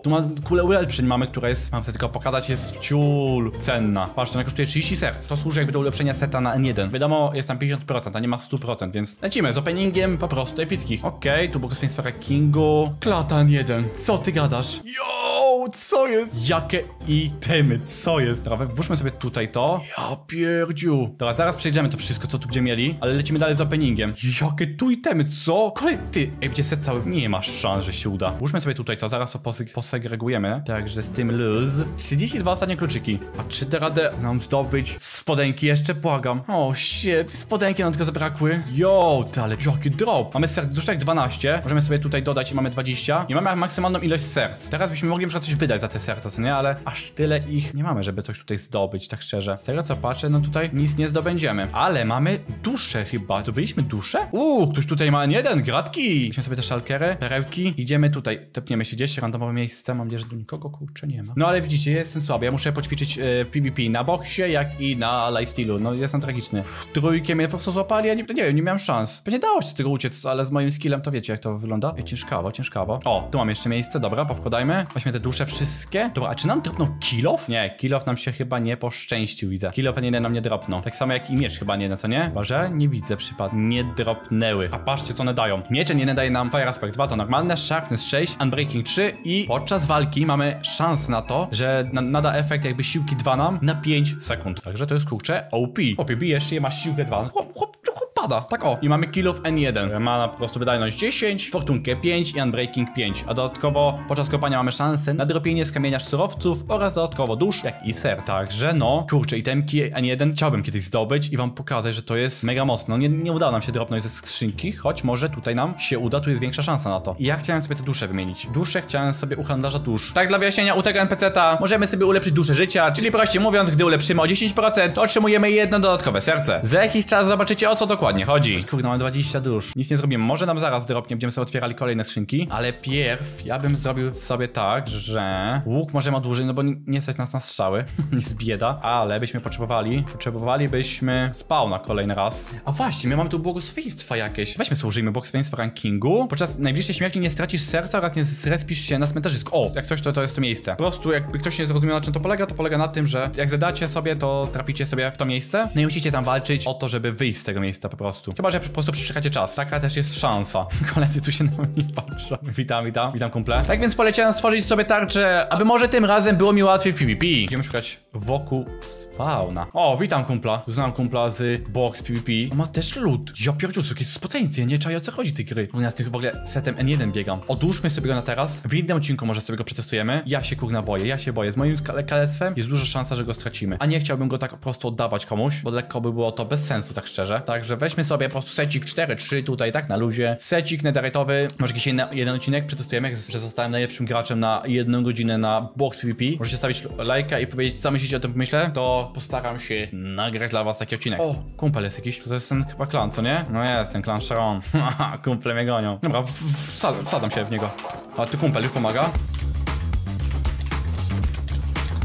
Tu mam kulę ulepszeń mamy, która jest, mam sobie tylko pokazać, jest wciul cenna. Patrzcie, ona kosztuje trzydzieści serc. To służy jakby do ulepszenia seta na N jeden. Wiadomo, jest tam pięćdziesiąt procent, a nie ma sto procent, więc lecimy z openingiem po prostu epickich. Okej, okay, tu błogosławieństwo rankingu. Klatan jeden. Co ty gadasz? Yo, co jest? Jakie itemy, co jest? Dobra, włóżmy sobie tutaj to. Ja pierdziu. Dobra, zaraz przejdziemy to wszystko, co tu gdzie mieli, ale lecimy dalej z openingiem. Jakie tu itemy, co? Kolej, ty. Ej, gdzie set cały? Nie masz szans, że się uda. Włóżmy sobie tutaj to, zaraz to posegregujemy. Także z tym luz. trzydzieści dwa ostatnie kluczyki. A czy da radę nam zdobyć spodenki? Jeszcze błagam. O, shit, spodenki nam tylko zabrakły. Yo, ale jaki drop. Mamy serduszek dwanaście. Możemy sobie tutaj dodać i mamy dwadzieścia. I mamy maksymalną ilość serc. Teraz byśmy mogli na coś wydać za te serca, co nie? Ale aż tyle ich nie mamy, żeby coś tutaj zdobyć, tak szczerze. Z tego co patrzę, no tutaj nic nie zdobędziemy. Ale mamy duszę chyba. Zdobyliśmy duszę? Uuu, ktoś tutaj ma jeden, gratki. Weźmy sobie te szalkery, perełki. Idziemy tutaj, tepniemy się gdzieś, randomowe miejsce. Mam nadzieję, że do nikogo kurczę nie ma. No ale widzicie, jestem słaby. Ja muszę poćwiczyć y, PvP na boksie, jak i na lifestylu. No jestem tragiczny. W trójkę mnie po prostu złapali, ja nie, nie wiem, nie miałem szans. Nie dało się z tego uciec, ale z moim skillem to wiecie jak to wygląda. Ej, ciężkawo, ciężkawo. O, tu mam jeszcze miejsce, dobra, powkładajmy. Weźmy te dusze wszystkie. Dobra, a czy nam dropnął kill-off? Nie, kill-off nam się chyba nie poszczęścił, widzę. Kill-off nie nam nie dropnął. Tak samo jak i miecz chyba nie, no co nie? Chyba, że nie widzę przypadku. Nie dropnęły. A patrzcie co one dają. Miecze nie daje nam Fire Aspect dwa, to normalne, Sharpness sześć, Unbreaking trzy i podczas walki mamy szansę na to, że na nada efekt jakby siłki dwa nam na pięć sekund. Także to jest kurczę O P. Chłopie, bijesz je, masz siłkę dwa. Chłop, chłop, chłop. Tak o, i mamy kill of N jeden. Ma po prostu wydajność dziesięć, fortunkę pięć i unbreaking pięć. A dodatkowo podczas kopania mamy szansę na dropienie z kamienia surowców oraz dodatkowo dusz, jak i ser. Także no, kurczę, itemki N jeden chciałbym kiedyś zdobyć i wam pokazać, że to jest mega mocno. Nie, nie udało nam się dropnąć ze skrzynki, choć może tutaj nam się uda, tu jest większa szansa na to. I ja chciałem sobie te dusze wymienić. Dusze chciałem sobie u handlarza dusz. Tak dla wyjaśnienia, u tego N P C ta możemy sobie ulepszyć duszę życia, czyli prościej mówiąc, gdy ulepszymy o dziesięć procent, otrzymujemy jedno dodatkowe serce. Za jakiś czas zobaczycie o co dokładnie nie chodzi. Kurde, mamy dwadzieścia dusz. Nic nie zrobimy. Może nam zaraz dropnie, będziemy sobie otwierali kolejne skrzynki. Ale pierw ja bym zrobił sobie tak, że łuk może ma dłużej, no bo nie stać nas na strzały. Nic bieda. Ale byśmy potrzebowali, potrzebowalibyśmy spawna kolejny raz. A właśnie, my mamy tu błogosławieństwa jakieś. Weźmy sobie użyjmy błogosławieństwa rankingu. Podczas najbliższej śmierci nie stracisz serca oraz nie zrespisz się na cmentarzysku. O, jak coś to, to jest to miejsce. Po prostu jakby ktoś nie zrozumiał na czym to polega, to polega na tym, że jak zadacie sobie, to traficie sobie w to miejsce. No i musicie tam walczyć o to, żeby wyjść z tego miejsca po prostu. Chyba, że po prostu przeczekacie czas. Taka też jest szansa. Koledzy tu się na mnie patrzą. Witam, witam, witam kumple. Tak więc poleciałem stworzyć sobie tarczę, aby może tym razem było mi łatwiej w PvP. Będziemy szukać wokół spawna. O, witam kumpla. Tu znam kumpla z box P V P. On ma też lód. Ja pierdziu, jakieś spoceńce. Nie czaję o co chodzi tej gry. U nas tych w ogóle setem N jeden biegam. Odłóżmy sobie go na teraz. W innym odcinku może sobie go przetestujemy. Ja się kurna boję, ja się boję. Z moim kalectwem jest duża szansa, że go stracimy. A nie chciałbym go tak po prostu oddawać komuś, bo lekko by było to bez sensu, tak szczerze. Także weźmy sobie po prostu secik cztery trzy tutaj, tak na luzie. Secik netherite'owy. Może jakiś jeden odcinek przetestujemy, jak że zostałem najlepszym graczem na jedną godzinę na box P V P. Możecie stawić lajka i powiedzieć, co myślicie o tym, myślę. To postaram się nagrać dla was taki odcinek. O, kumpel jest jakiś. To jest ten chyba klan, co nie? No jest ten klan Shron. Haha, kumple mnie gonią. Dobra, wsad wsadzam się w niego. A ty kumpel już pomaga.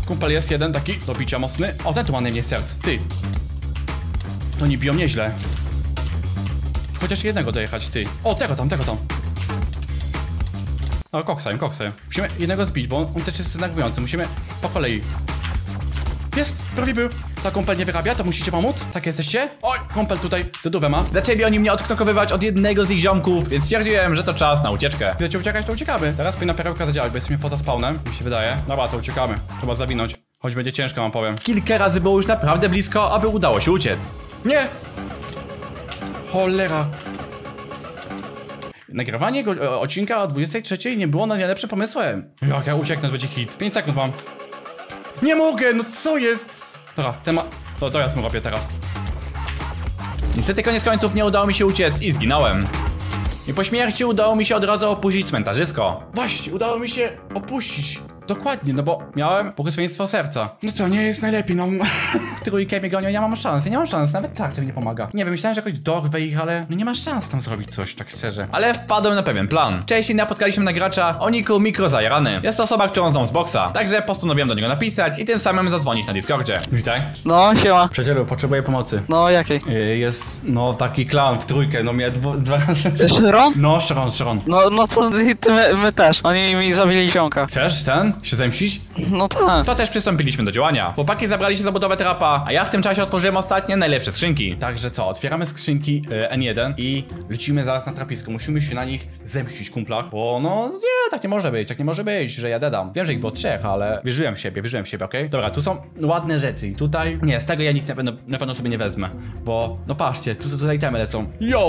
Kumpel jest jeden taki do bicia mocny. O, ten tu ma najmniej serc. Ty. To nie biją nieźle. Chociaż jednego dojechać, ty. O, tego tam, tego tam. No, koksajem, koksajem. Musimy jednego zbić, bo on, on też jest denerwujący. Musimy po kolei. Jest, prawie był. Ta kumpel nie wyrabia, to musicie pomóc. Tak jesteście? Oj, kumpel tutaj dudówę ma. Zaczęli oni mnie odknokowywać od jednego z ich ziomków, więc stwierdziłem, że to czas na ucieczkę. Chcecie uciekać, to uciekamy. Teraz powinna perełka zadziałać, bo jesteśmy poza spawnem, mi się wydaje. Dobra, to uciekamy. Trzeba zawinąć. Choć będzie ciężko, mam powiem. Kilka razy było już naprawdę blisko, aby udało się uciec. Nie! Cholera! Nagrywanie odcinka o dwudziestej trzeciej nie było na najlepszym pomysłem. Jak ja ucieknę, to będzie hit. pięć sekund mam. Nie mogę, no co jest? Dobra, temat... To teraz mu robię teraz. Niestety koniec końców nie udało mi się uciec i zginąłem. I po śmierci udało mi się od razu opuścić cmentarzysko. Właśnie, udało mi się opuścić. Dokładnie, no bo miałem błogosławieństwo serca. No co, nie jest najlepiej, no. W trójkę mnie gonią, ja mam szans, ja nie mam szans, nawet tarcza mi nie pomaga. Nie wiem, myślałem, że jakoś dorwę ich, ale no nie ma szans tam zrobić coś, tak szczerze. Ale wpadłem na pewien plan. Wcześniej napotkaliśmy na gracza Oniku mikrozajarany. Jest to osoba, którą znam z boksa. Także postanowiłem do niego napisać i tym samym zadzwonić na Discordzie. Witaj. No, siema. Przyjacielu, potrzebuję pomocy. No, jakiej? Y jest, no, taki klan w trójkę, no mnie dwa razy... Shron? No, Shron, Shron. No, no to ty, my, my też, oni mi zabili ziomka. Chcesz ten? Się zemścić? No tak. To też przystąpiliśmy do działania. Chłopaki zabrali się za budowę trapa, a ja w tym czasie otworzyłem ostatnie najlepsze skrzynki. Także co, otwieramy skrzynki y, N jeden i lecimy zaraz na trapisko. Musimy się na nich zemścić, kumplach. Bo no, nie, tak nie może być, tak nie może być, że ja dedam. Wiem, że ich było trzech, ale wierzyłem w siebie, wierzyłem w siebie, okej? Okay? Dobra, tu są ładne rzeczy i tutaj... Nie, z tego ja nic na pewno, na pewno sobie nie wezmę. Bo, no patrzcie, tu są tutaj itemy lecą. Yo!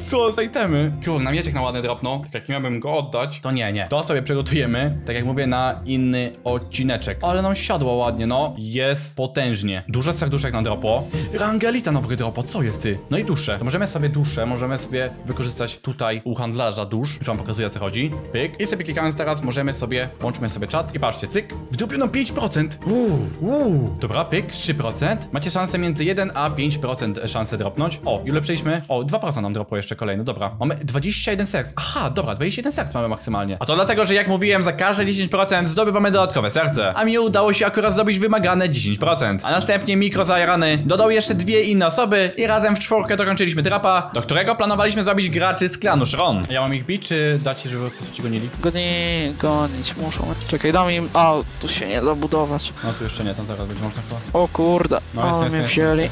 Co za itemy? Kur, na mieczek na ładny dropnął. Tak jak miałbym go oddać, to nie, nie. To sobie przygotujemy, tak jak mówię, na inny odcineczek. Ale nam siadło ładnie, no. Jest potężnie. Dużo serduszek na dropo. Rangelita nowy dropo, co jest ty? No i dusze. To możemy sobie dusze, możemy sobie wykorzystać tutaj u handlarza dusz. Już wam pokazuję, o co chodzi. Pyk. I sobie klikając teraz możemy sobie, łączmy sobie czat. I patrzcie, cyk. Wdupił nam pięć procent. Uuu, uuu. Dobra, pyk, trzy procent. Macie szansę między jeden a pięć procent szansę dropnąć. O, i ulepszyliśmy. O, dwa procent nam dropo jeszcze kolejne, dobra. Mamy dwadzieścia jeden serc. Aha, dobra, dwadzieścia jeden serc mamy maksymalnie. A to dlatego, że jak mówiłem, za każde dziesięć procent zdobywamy dodatkowe serce. A mi udało się akurat zdobyć wymagane dziesięć procent. A następnie mikrozajarany dodał jeszcze dwie inne osoby i razem w czwórkę dokończyliśmy trapa, do którego planowaliśmy zrobić graczy z klanu Shron. Ja mam ich bić, czy dacie, żeby ci gonili? Goni, gonić muszą. Czekaj, dam im... A, tu się nie da budować. No tu jeszcze nie, tam zaraz będzie można... O kurde, no, jest, o, mnie wzięli.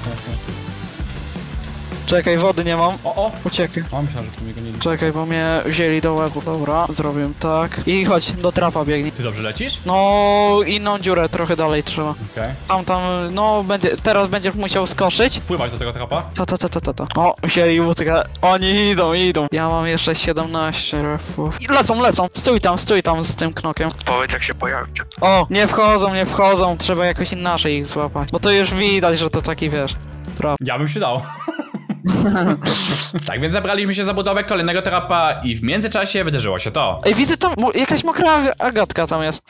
Czekaj, wody nie mam. O, o! Uciekaj. O, myślałem, że tu mnie gonili. Czekaj, bo mnie wzięli do łebu. Dobra, zrobię tak. I chodź, do trapa biegnie. Ty dobrze lecisz? No, inną dziurę trochę dalej trzeba. Okej. Okay. Tam, tam, no, będzie, teraz będziesz musiał skoczyć. Pływać do tego trapa? Ta, ta, ta, ta, ta, ta. O, wzięli łódkę. Oni idą, idą. Ja mam jeszcze siedemnaście refów. I lecą, lecą. Stój tam, stój tam z tym knokiem. Powiedz, jak się pojawić. O, nie wchodzą, nie wchodzą. Trzeba jakoś inaczej ich złapać. Bo to już widać, że to taki, wiesz, trap. Ja bym się dał. Tak więc zabraliśmy się za budowę kolejnego trapa i w międzyczasie wydarzyło się to. Ej, widzę tam jakaś mokra agatka tam jest.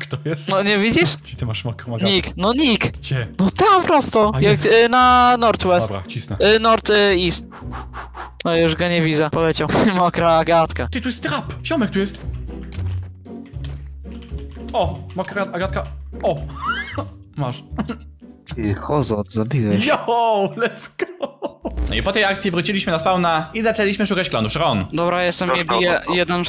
Kto jest? No nie widzisz? Gdzie ty masz mokrą agatkę? Nick, no Nick! Gdzie? No tam prosto! A, jak, y, na Northwest. Dobra, cisnę. Y, North y, East. No już go nie widzę, poleciał. Mokra agatka. Ty, tu jest trap! Ziomek tu jest! O, mokra agatka. O! Masz. Ty, Hozot, zabiłeś. Yo, let's go! No i po tej akcji wróciliśmy na spawna i zaczęliśmy szukać klanu Shron. Dobra, jestem i bije jeden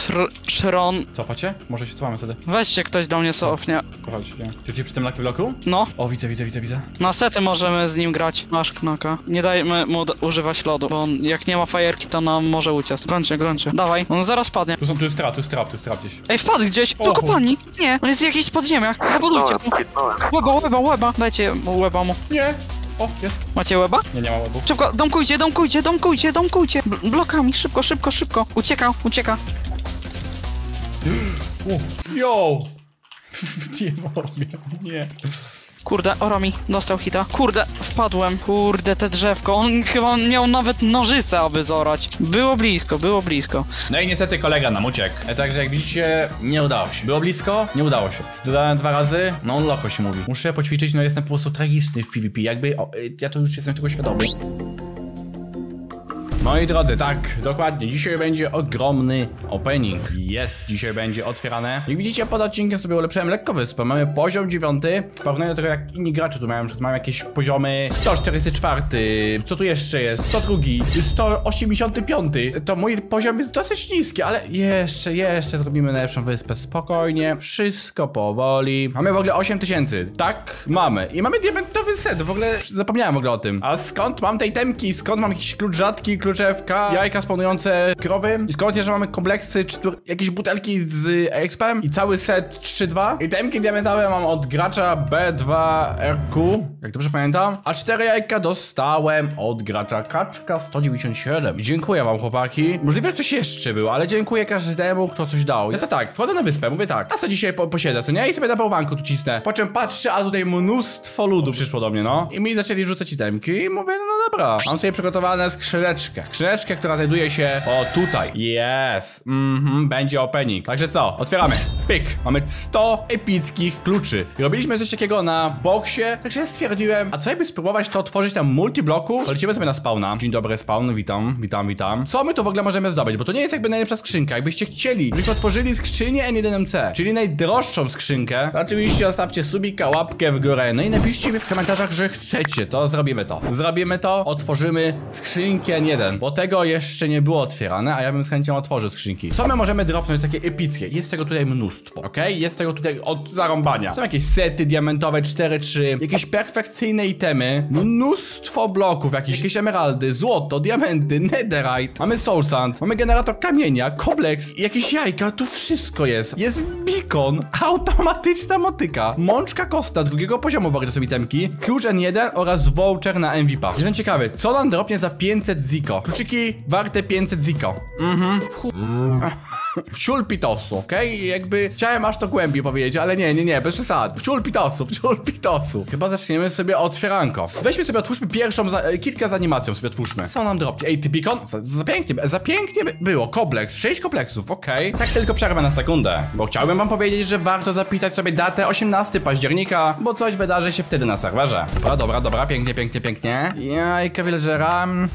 Shron. Cofacie? Może się cofamy wtedy. Weźcie, ktoś do mnie cofnie. Kochajcie. Czyli przy tym laki bloku? No. O, widzę, widzę, widzę, widzę. Na sety możemy z nim grać. Masz knaka. Nie dajmy mu używać lodu, bo on, jak nie ma fajerki, to nam może uciec. Grącie, grącie. Dawaj, on zaraz padnie. Tu są, tu jest trap, tu jest trap, tu jest trap gdzieś. Ej, wpadł gdzieś! Do kopalni! Nie, on jest w jakichś podziemiach. Zabudujcie. Łeba, łeba, łeba. Dajcie łeba mu. Nie. O, jest. Macie łeba? Nie, nie ma łebu. Szybko, domkujcie, domkujcie, domkujcie, domkujcie. Bl blokami, szybko, szybko, szybko. Ucieka, ucieka. Yo! Nie mogę, nie. Kurde, Oromi dostał hita. Kurde, wpadłem. Kurde, te drzewko. On chyba miał nawet nożyce, aby zorać. Było blisko, było blisko. No i niestety kolega nam uciekł. Także jak widzicie, nie udało się. Było blisko? Nie udało się. Zdodałem dwa razy? No on loko się mówi. Muszę poćwiczyć, no jestem po prostu tragiczny w PvP. Jakby, o, ja to już jestem tego świadomy. Moi drodzy, tak, dokładnie, dzisiaj będzie ogromny opening. Jest, dzisiaj będzie otwierane. Jak widzicie, pod odcinkiem sobie ulepszyłem lekko wyspę. Mamy poziom dziewiąty. W porównaniu do tego, jak inni gracze tu mają, że mam jakieś poziomy sto czterdziesty czwarty. Co tu jeszcze jest? sto drugi, sto osiemdziesiąty piąty. To mój poziom jest dosyć niski, ale jeszcze, jeszcze zrobimy najlepszą wyspę. Spokojnie, wszystko powoli. Mamy w ogóle osiem tysięcy. Tak, mamy. I mamy diamentowy set, w ogóle zapomniałem w ogóle o tym. A skąd mam tej temki? Skąd mam jakiś klucz rzadki, klucz F K, jajka spawnujące krowy i skąd jeszcze mamy kompleksy, czy jakieś butelki z expem i cały set trzy dwa i temki diamentowe mam od gracza B dwa R Q jak dobrze pamiętam. A cztery jajka dostałem od gracza kaczka sto dziewięćdziesiąt siedem. Dziękuję wam, chłopaki. Możliwe, że coś jeszcze było, ale dziękuję każdemu, kto coś dał. Ja sobie tak, wchodzę na wyspę, mówię tak, a co dzisiaj po posiedzę, co nie? I sobie na bałwanku tu cisnę. Po czym patrzę, a tutaj mnóstwo ludu przyszło do mnie, no. I mi zaczęli rzucać itemki i mówię, no dobra. Mam sobie przygotowane skrzyneczkę. Skrzyneczkę, która znajduje się, o, tutaj. Yes. Mhm, będzie opening. Także co? Otwieramy. Pyk. Mamy sto epickich kluczy. Robiliśmy coś takiego na boksie, także stwierdziłem, a co jakby spróbować to otworzyć tam multibloku? Lecimy sobie na spawna. Dzień dobry, spawn, witam, witam, witam. Co my tu w ogóle możemy zdobyć? Bo to nie jest jakby najlepsza skrzynka. Jakbyście chcieli, żebyśmy otworzyli skrzynię en jeden em ce, czyli najdroższą skrzynkę, to oczywiście zostawcie subika, łapkę w górę. No i napiszcie mi w komentarzach, że chcecie. To zrobimy to. Zrobimy to, otworzymy skrzynkę en jeden, bo tego jeszcze nie było otwierane, a ja bym z chęcią otworzył skrzynki. Co my możemy dropnąć takie epickie? Jest tego tutaj mnóstwo, ok? Jest tego tutaj od zarąbania. Są jakieś sety diamentowe, cztery trzy, jakieś perfekcyjne itemy, mnóstwo bloków, jakieś, jakieś emeraldy, złoto, diamenty, netherite, mamy soul sand, mamy generator kamienia, kompleks i jakieś jajka, tu wszystko jest. Jest beacon, automatyczna motyka, mączka kosta drugiego poziomu, w ogóle są itemki, klucz en jeden oraz voucher na em wi pe. Jestem ciekawy, co nam dropnie za pięćset ziko? Kluczyki warte pięćset ziko. Mhm. Wciul pitosu, okej? Okay? Jakby chciałem aż to głębiej powiedzieć, ale nie, nie, nie, bez przesad. Wciul pitosu, wciul pitosu. Chyba zaczniemy sobie otwieranko. Weźmy sobie, otwórzmy pierwszą, za, kilka z animacją sobie otwórzmy. Co nam dropnie? Ej, ty beacon? Za, za pięknie, za pięknie było. Kompleks, sześć kompleksów, okej. Okay. Tak tylko przerwę na sekundę, bo chciałbym wam powiedzieć, że warto zapisać sobie datę osiemnastego października, bo coś wydarzy się wtedy na serwerze. Dobra, dobra, dobra, pięknie, pięknie, pięknie. Jajka villagera, eee,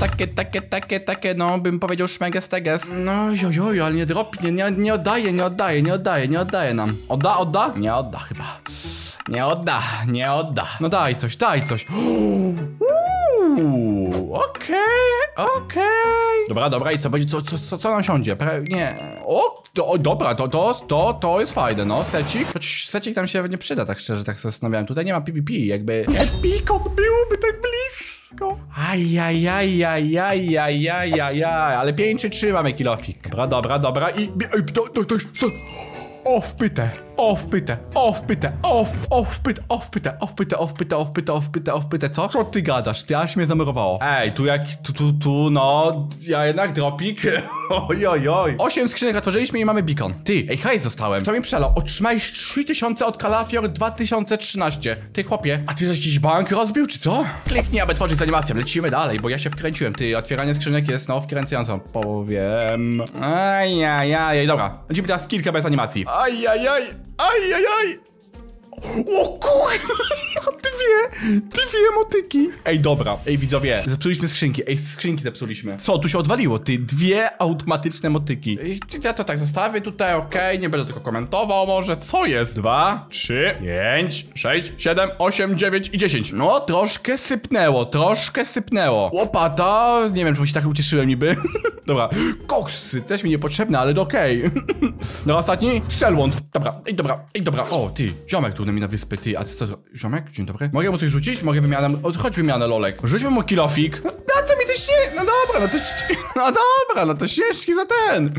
takie, takie, takie, takie, no bym powiedział szmeges teges. No jojojo, ale nie dropnie, nie, nie oddaje, nie oddaje, nie oddaje, nie oddaje nam. Odda, odda? Nie odda chyba. Nie odda, nie odda. No daj coś, daj coś. Uuu, okej, okej. Dobra, dobra, i co będzie, co, co, co, co nam siądzie? Pre nie, o, to, o, dobra, to, to, to, to jest fajne, no, secik. Choć secik tam się nie przyda, tak szczerze, tak sobie zastanawiałem. Tutaj nie ma pe ve pe, jakby epikon byłby tak blisko. Ajajajajajajajajajaj, ale pięć czy trzy mamy kilofik. Dobra, dobra, dobra i... O wpytę, o wpytę, o wpytę, o wpytę, o wpytę, o wpytę, o wpytę, o wpytę, o wpytę, o wpytę, co? Co ty gadasz? Ty aż mnie zamurowało. Ej, tu jak, tu, tu, tu, no, ja jednak dropik. Ojojoj. Osiem skrzynek otworzyliśmy i mamy beacon. Ty, ej, hajs zostałem. Co mi przelał? Otrzymałeś trzy tysiące od kalafior dwa tysiące trzynaście. Ty, chłopie, a ty żeś jakiś bank rozbił, czy co? Kliknij, aby tworzyć z animacją. Lecimy dalej, bo ja się wkręciłem. Ty, otwieranie skrzynek jest, no, wkręcającą. Powiem. Ajajaj, dobra. Lecimy teraz kilka bez animacji. Ajajaj, ajajaj. O kurwa, dwie, dwie motyki. Ej, dobra, ej widzowie, zepsuliśmy skrzynki, ej skrzynki zepsuliśmy. Co, tu się odwaliło, ty, dwie automatyczne motyki. Ej, ja to tak zostawię tutaj, okej, okay. Nie będę tego komentował może, co jest? Dwa, trzy, pięć, sześć, siedem, osiem, dziewięć i dziesięć. No, troszkę sypnęło, troszkę sypnęło. Łopata, nie wiem, czemu się tak ucieszyłem niby. Dobra, koksy też mi niepotrzebne, ale do okej. Okay. No, ostatni, Selwand. Dobra, ej, dobra, ej, dobra, o, ty, ziomek tu mi na wyspy, ty, a co, ziomek? Dzień dobry. Mogę mu coś rzucić? Mogę wymianę, chodź wymianę lolek. Rzućmy mu kilofik. Na co mi to się... No dobra, no to... No dobra, no to ścieżki za ten.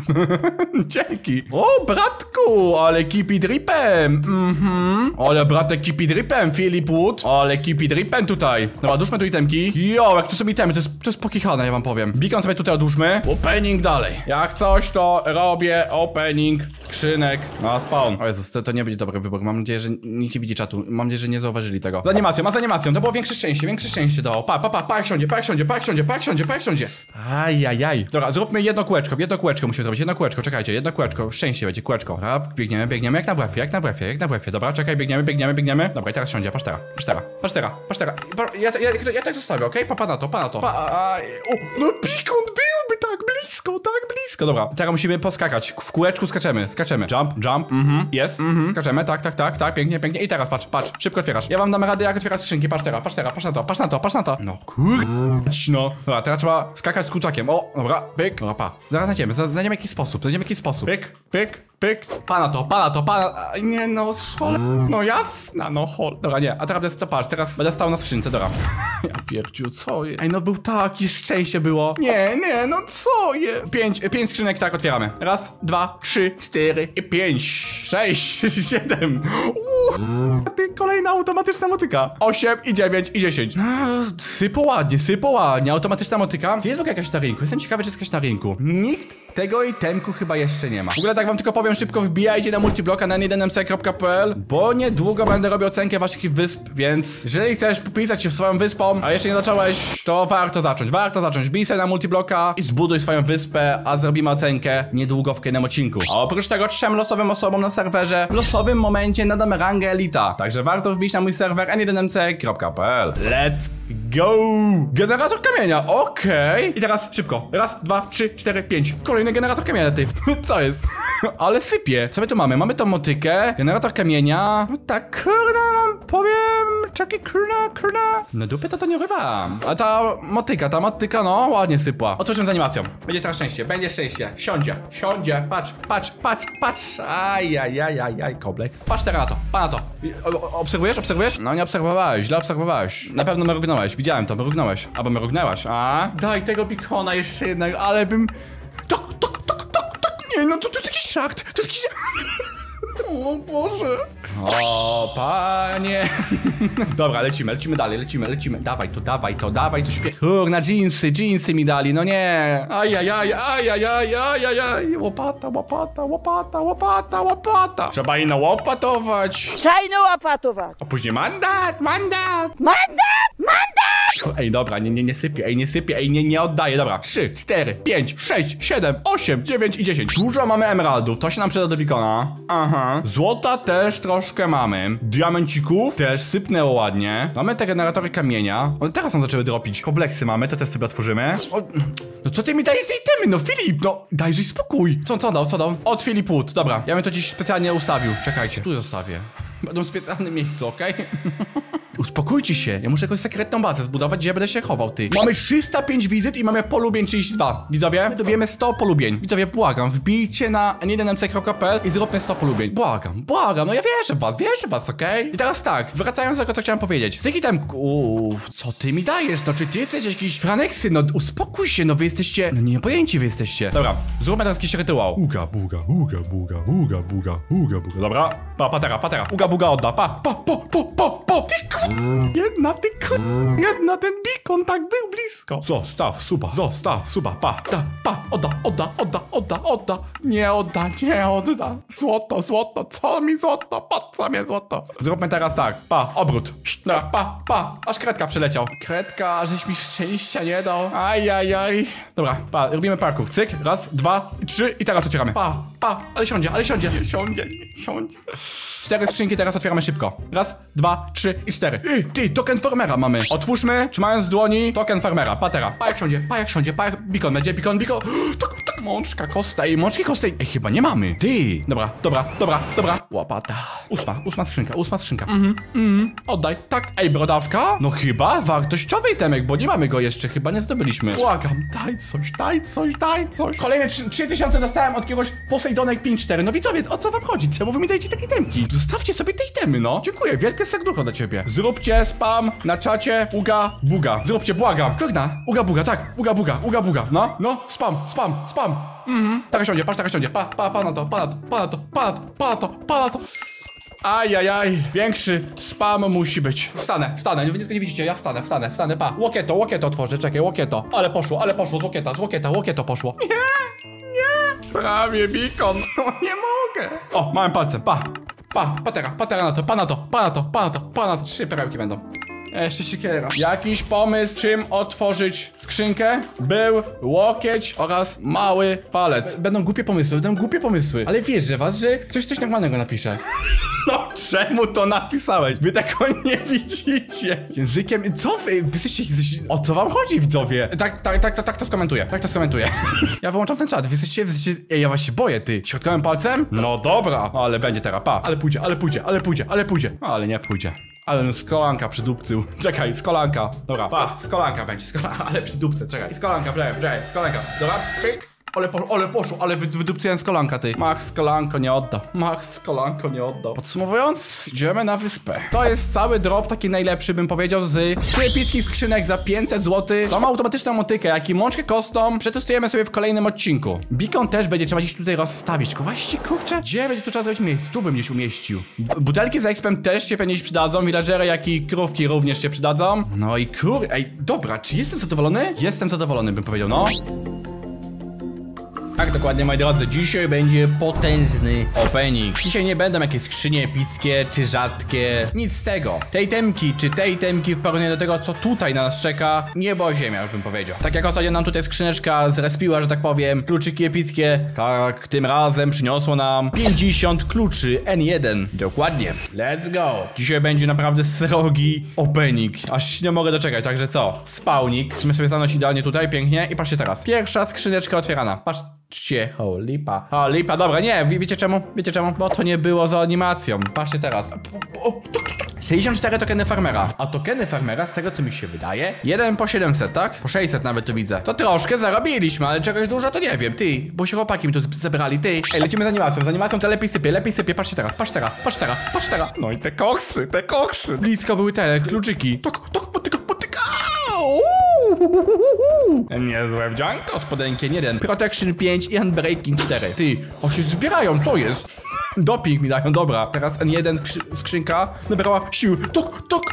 Dzięki. O, bratku, ale kipi dripem. Mhm. Ale bratek kipi dripem, Filip Wood. Ale kipi dripem tutaj. Dobra, duszmy tu itemki. Jo, jak tu są itemy, to jest, to jest pokichane, ja wam powiem. Beacon sobie tutaj odłóżmy. Opening dalej. Jak coś, to robię opening skrzynek na spawn. O Jezus, to nie będzie dobry wybór. Mam nadzieję, że... Nikt nie widzi czatu, mam nadzieję, że nie zauważyli tego. Z animacją, ma z animacją, to było większe szczęście, większe szczęście dało. Pa, pa, pa, pa, jak siądzie, pa, jak siądzie, pa, jak siądzie, pa, jak siądzie, pa, jak siądzie. Ajajaj. Dobra, zróbmy jedno kółeczko, jedno kółeczko musimy zrobić, jedno kółeczko, czekajcie, jedno kółeczko, szczęście będzie, kółeczko. Dobra, biegniemy, biegniemy, jak na błefie, jak na błefie, jak na błefie. Dobra, czekaj, biegniemy, biegniemy, biegniemy. Dobra, i teraz siądzie, patrz teraz, patrz teraz, patrz teraz, patrz teraz. Ja, ja, ja, ja tak zostawię, okej? Okay? Pa, pa na to, pa na to. Pa, a, o, no pikon byłby tak blisko, tak blisko. Dobra, teraz musimy poskakać, w kółeczku skaczemy, skaczemy. Jump, jump, mhm, jest, mhm, skaczemy, tak, tak, tak, tak, pięknie. Pięknie. I teraz patrz, patrz, szybko otwierasz. Ja wam dam radę, jak otwierasz skrzynki, patrz teraz, patrz teraz, patrz na to, patrz na to, patrz na to. No kur... no. Dobra, teraz trzeba skakać z kucakiem. O, dobra, pyk. Dobra, pa. Zaraz znajdziemy, zaraz znajdziemy jakiś sposób, znajdziemy jakiś sposób. Pyk, pyk, pyk. Pana to, pana to, pana... Nie no, szole... No jasna, no hol... Dobra, nie, a teraz to patrz, teraz będę stał na skrzynce, dobra. Ja pierdziu, co je? Ej, no był taki, szczęście było. Nie, nie, no co je? Pięć, pięć skrzynek tak otwieramy. Raz, dwa, trzy, cztery i pięć, sześć, siedem. Uuu, ty kolejna automatyczna motyka. osiem i dziewięć i dziesięć. Sypo ładnie, sypo ładnie. Automatyczna motyka. Czy jest jakaś na rynku? Jestem ciekawy, czy jest jakaś na rynku. Nikt tego itemku chyba jeszcze nie ma. W ogóle tak wam tylko powiem szybko, wbijajcie na multibloka na n jeden m c kropka p l, bo niedługo będę robił ocenkę waszych wysp, więc jeżeli chcesz popisać się swoją wyspą, a jeszcze nie zacząłeś, to warto zacząć. Warto zacząć. Bij sobie na multibloka i zbuduj swoją wyspę, a zrobimy ocenkę niedługo w kolejnym odcinku. A oprócz tego trzem losowym osobom na serwerze w losowym momencie nadam rangę elita. Także warto wbić na mój serwer n jeden m c kropka p l. Let's go! Generator kamienia, okej. Okay. I teraz szybko. Raz, dwa, trzy, cztery, pięć. Kolejny generator kamienia, ty. Co jest? Ale sypie. Co my tu mamy? Mamy tą motykę, generator kamienia. No tak, kurna, mam powiem. Czekaj, kurna, kurna. No dupy to to nie rywam. A ta motyka, ta motyka, no ładnie sypła. Otwórzmy z animacją. Będzie teraz szczęście, będzie szczęście. Siądzie, siądzie. Patrz, patrz, patrz, patrz. Ajajajajaj, kompleks. Patrz teraz na to, pa na to. O, obserwujesz, obserwujesz? No nie obserwowałeś, źle obserwowałeś. Na pewno mrugnąłeś, widziałem to, mrugnąłeś. Albo mrugnęłaś, a? Daj tego pikona jeszcze jednak, ale bym... Tok, tok, tok, tok, tok. Nie, no to, to jest jakiś szakt, to jest jakiś... O Boże. O panie. Dobra, lecimy, lecimy dalej, lecimy, lecimy. Dawaj to, dawaj to, dawaj to śpiew. Kurna, dżinsy, dżinsy mi dali, no nie. Ajajaj, ajajaj, ajajaj. Łopata, łopata, łopata, łopata, łopata. Trzeba ino łopatować. Trzeba ino łopatować. A później mandat, mandat. Mandat, mandat. Ej, dobra, nie, nie, nie sypie, ej, nie sypie, ej, nie, nie oddaję. Dobra, trzy, cztery, pięć, sześć, siedem, osiem, dziewięć i dziesięć. Dużo mamy emeraldów, to się nam przyda do pikona. Aha. Złota też troszkę mamy. Diamencików też sypnęło ładnie. Mamy te generatory kamienia. One teraz nam zaczęły dropić. Kompleksy mamy, te też sobie otworzymy. O, no co ty mi dajesz z itemy? No Filip, no dajże spokój. Co, co dał, co dał? Od Filip Wood, dobra. Ja bym to dziś specjalnie ustawił. Czekajcie, tu zostawię. Będą w specjalnym miejscu, okej? Okay? Uspokójcie się, ja muszę jakąś sekretną bazę zbudować, gdzie ja będę się chował, ty. Mamy trzysta pięć wizyt i mamy polubień trzydzieści dwa. Widzowie, my dobijemy sto polubień. Widzowie, błagam, wbijcie na n jeden m c kropka p l i zróbmy sto polubień. Błagam, błagam, no ja wierzę w was, wierzę w was, okej? Okay? I teraz tak, wracając do tego, co chciałem powiedzieć. Z tych itemków, co ty mi dajesz? No czy ty jesteś jakiś franeksy? No uspokój się, no wy jesteście, no nie pojęci wy jesteście. Dobra, zróbmy teraz jakiś rytuał. Uga, buga, uga, buga, uga, buga, uga, buga. Dobra, pa, patera, patera. Uga, buga odda, pa, pa, pa, pa, pa, pa. Ty ku... Jedna ty ku... Jedna ten bikon tak był blisko. Zostaw suba, zostaw suba, pa, da, pa, odda, odda, odda, odda, odda. Nie odda, nie odda. Złoto, złoto, co mi złoto, po co mnie złoto. Zróbmy teraz tak, pa, obrót. Dobra, pa, pa, aż kredka przeleciał. Kredka, żeś mi szczęścia nie dał. Ajajaj. Dobra, pa, robimy parkour, cyk, raz, dwa, trzy i teraz otwieramy. Pa, pa, ale siądzie, ale siądzie. Nie siądzie, nie siądzie. Cztery skrzynki teraz otwieramy szybko. Raz, dwa, trzy i cztery. I, ty, token farmera mamy. Otwórzmy, trzymając w dłoni token farmera. Patera. Pa jak siądzie, pa jak siądzie, pa jak... Bikon będzie, bikon, bikon. Tak, tak, mączka, kosta i mączki, kosta i... Ej, chyba nie mamy. Ty. Dobra, dobra, dobra, dobra. Łopata. Ósma, ósma skrzynka, ósma skrzynka. Mhm, mhm. Oddaj. Tak. Ej, brodawka. No chyba wartościowy itemek, bo nie mamy go jeszcze. Chyba nie zdobyliśmy. Błagam, daj coś, daj coś, daj coś. Kolejne trzy tysiące dostałem od kogoś Donek PIN. No widzowie, o co wam chodzi? Czemu wy mi dajecie takie temki? Zostawcie sobie te itemy, no. Dziękuję, wielkie serducho dla ciebie. Zróbcie spam na czacie uga buga. Zróbcie, błagam. Kogna, uga buga, tak. Uga buga, uga buga. No, no, spam, spam, spam. Mhm. Tak siądzie, patrz, tak siądzie. Pa, pa, pa na to, pa na to, pa na to, pa na to, pa na to, pa na to. Ajajaj, większy spam musi być. Wstanę, wstanę, nie, nie widzicie, ja wstanę, wstanę, wstanę, pa. Łokieto, łokieto otworzę, czekaj, łokieto. Ale poszło, ale poszło, z łokieta, z łokieta, łokieto poszło. Nie. Prawie bikon, no nie mogę. O, mam palce, pa, pa, patera, patera na to, pa na to, pa na to, pa na to, pa na to. Trzy perełki będą. Jeszcze siekiera. Jakiś pomysł, czym otworzyć skrzynkę? Był łokieć oraz mały palec. Będą głupie pomysły, będą głupie pomysły. Ale wierzę was, że ktoś coś normalnego napisze. No czemu to napisałeś? Wy tego nie widzicie. Językiem... Co wy? Wy jesteście... O co wam chodzi, widzowie? Tak, tak, tak, tak, tak to skomentuję. Tak to skomentuję. Ja wyłączam ten czat. Wy jesteście... Wy jesteście... Ej, ja was się boję, ty. Środkowym palcem? No dobra. Ale będzie teraz, pa. Ale pójdzie, ale pójdzie, ale pójdzie, ale pójdzie. Ale nie pójdzie. Ale no z kolanka przydupcył. Czekaj, z kolanka. Dobra, pa, z kolanka będzie, z kolanka, ale przydupce, czekaj. I z kolanka, braj, braj, z kolanka. Dobra, pyk. Ale, po, ale poszło, ale wydupcyłem z kolanka, ty. Max kolanko nie odda. Max kolanko nie odda. Podsumowując, idziemy na wyspę. To jest cały drop, taki najlepszy, bym powiedział, z epickiej skrzynek za pięćset złotych. Tą automatyczną motykę, jak i mączkę kostną przetestujemy sobie w kolejnym odcinku. Beacon też będzie trzeba gdzieś tutaj rozstawić. Tylko właśnie, kurczę, gdzie będzie tu trzeba zrobić miejsce? Tu bym gdzieś umieścił. Butelki z expem też się pewnie przydadzą. Villagery, jak i krówki również się przydadzą. No i kur... Ej, dobra, czy jestem zadowolony? Jestem zadowolony, bym powiedział, no. Tak, dokładnie, moi drodzy, dzisiaj będzie potężny opening. Dzisiaj nie będą jakieś skrzynie epickie czy rzadkie, nic z tego. Tej temki czy tej temki w porównaniu do tego, co tutaj na nas czeka, niebo ziemia, bym powiedział. Tak jak ostatnio nam tutaj skrzyneczka zrespiła, że tak powiem, kluczyki epickie, tak tym razem przyniosło nam pięćdziesiąt kluczy N jeden. Dokładnie, let's go. Dzisiaj będzie naprawdę srogi opening, aż się nie mogę doczekać, także co? Spawnik, chcemy sobie stanąć idealnie tutaj, pięknie. I patrzcie teraz, pierwsza skrzyneczka otwierana, patrz. Patrzcie, o lipa, o lipa, dobra, nie, wiecie czemu, wiecie czemu, bo to nie było za animacją, patrzcie teraz, sześćdziesiąt cztery tokeny farmera, a tokeny farmera z tego co mi się wydaje, jeden po siedemset, tak? Po sześćset nawet to widzę, to troszkę zarobiliśmy, ale czegoś dużo to nie wiem, ty, bo się chłopaki mi tu zebrali, ty. Ej, lecimy z animacją, z animacją to lepiej sypie, lepiej sypie, patrzcie teraz, patrz teraz, patrz teraz, patrz teraz, no i te koksy, te koksy, blisko były te kluczyki, tok, tok, potyka, potyka, niezłe wdzianko, spodenkiem jeden, Protection pięć i Unbreaking cztery. Ty, o się zbierają, co jest? Doping mi dają, dobra. Teraz N jeden skrzy skrzynka nabrała sił. Tok, tok.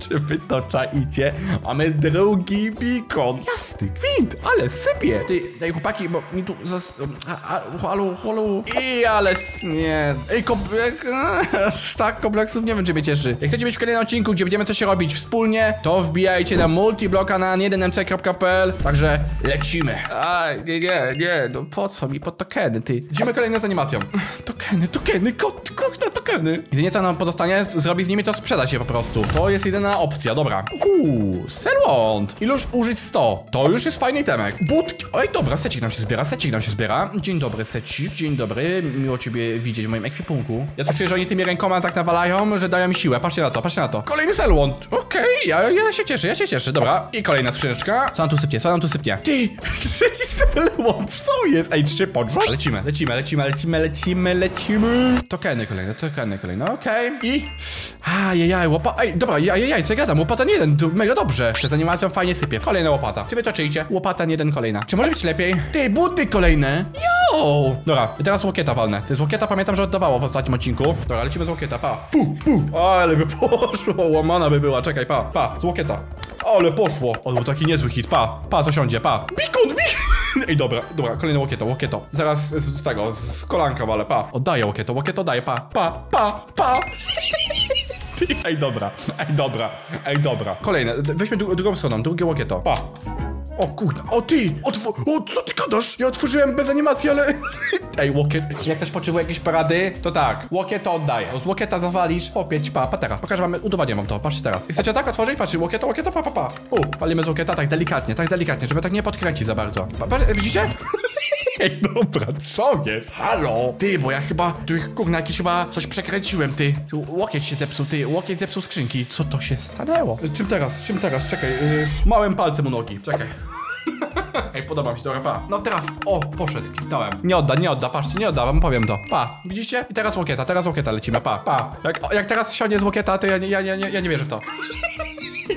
Czy wy to czaicie? Mamy drugi beacon. Jasny gwint, ale sypie. Ty, daj chłopaki, bo mi tu zas... A, a, halo, halo. I ale... Nie... Ej, kompleks... Tak kompleksów nie wiem, czy mnie cieszy. Jak chcecie być w kolejnym odcinku, gdzie będziemy coś robić wspólnie, to wbijajcie na multibloka na n jeden m c kropka p l. Także lecimy. A, nie, nie, nie. No po co mi? Po tokeny, ty. Idziemy kolejne z animacją. Tokeny, tokeny, kurczę, tokeny. Jedynie co nam pozostanie zrobić z nimi, to sprzeda się po prostu. To jest jedyna opcja, dobra. Uuu, serwant. Ilość użyć sto. To już jest fajny temek. Budki. Oj, dobra, secik nam się zbiera, secik nam się zbiera. Dzień dobry, secik. Dzień dobry. Miło ciebie widzieć w moim ekwipunku. Ja czuję, że oni tymi rękoma tak nawalają, że dają mi siłę. Patrzcie na to, patrzcie na to. Kolejny serwant. Okej, okay, ja, ja się cieszę, ja się cieszę. Dobra. I kolejna skrzyneczka. Co nam tu sypnie, co nam tu sypnie? Ty, trzeci serwant. Co jest? Ej, trzy podrzuć. Lecimy, lecimy, lecimy, lecimy, lecimy, lecimy. Tokeny kolejne, tokeny kolejne, okej. Okay. I... Ajajaj, łopa... Ej, dobra, jajaj, co ja gadam? Łopata nie jeden, mega dobrze. Przez animacją fajnie sypie. Kolejna łopata. Czy wy to czyjcie? Łopata nie jeden, kolejna. Czy może być lepiej? Ty, buty kolejne! Yo! Dobra, i teraz łokieta walne. To z łokieta pamiętam, że oddawało w ostatnim odcinku. Dobra, lecimy z łokieta, pa. Fu, fu. Ale by poszło, łamana by była, czekaj, pa, pa, z łokieta. Ale poszło. O, był taki niezły hit, pa, pa, co siądzie, pa. Bikun, bikun! Ej, dobra, dobra, kolejne łokieto, łokieto. Zaraz z, z tego, z kolanka walę, pa. Oddaję łokieto, łokieto daję, pa, pa, pa, pa. Ej, dobra, ej, dobra, ej, dobra. Kolejne, weźmy dru drugą stroną, drugie łokieto, pa. O kurde, o ty, Otw o co ty gadasz? Ja otworzyłem bez animacji, ale... Ej, łokiet, jak też potrzebuję jakieś parady, to tak, łokiet to oddaję. Z łokieta zawalisz, popieć, pa, pa teraz. Pokażę wam, udowadniam wam to, patrzcie teraz. Chcecie tak otworzyć, patrzcie, łokieto, łokieto, pa, pa, pa. U, palimy z łokieta tak delikatnie, tak delikatnie, żeby tak nie podkręcić za bardzo. Pa, pa, widzicie? Ej, dobra, co jest? Halo? Ty, bo ja chyba, tu kurna, jakieś chyba coś przekręciłem, ty. Tu łokieć się zepsuł, ty, łokieć zepsuł skrzynki. Co to się stanęło? Czym teraz, czym teraz, czekaj, yy, małym palcem u nogi, czekaj. Ej, podoba mi się, dobra, pa. No traf, o, poszedł, kliknąłem. Nie odda, nie odda, patrzcie, nie odda, wam powiem to. Pa, widzicie? I teraz łokieta, teraz łokieta lecimy, pa, pa. Jak, o, jak teraz siądzie z łokieta, to ja, ja, ja, ja nie wierzę w to.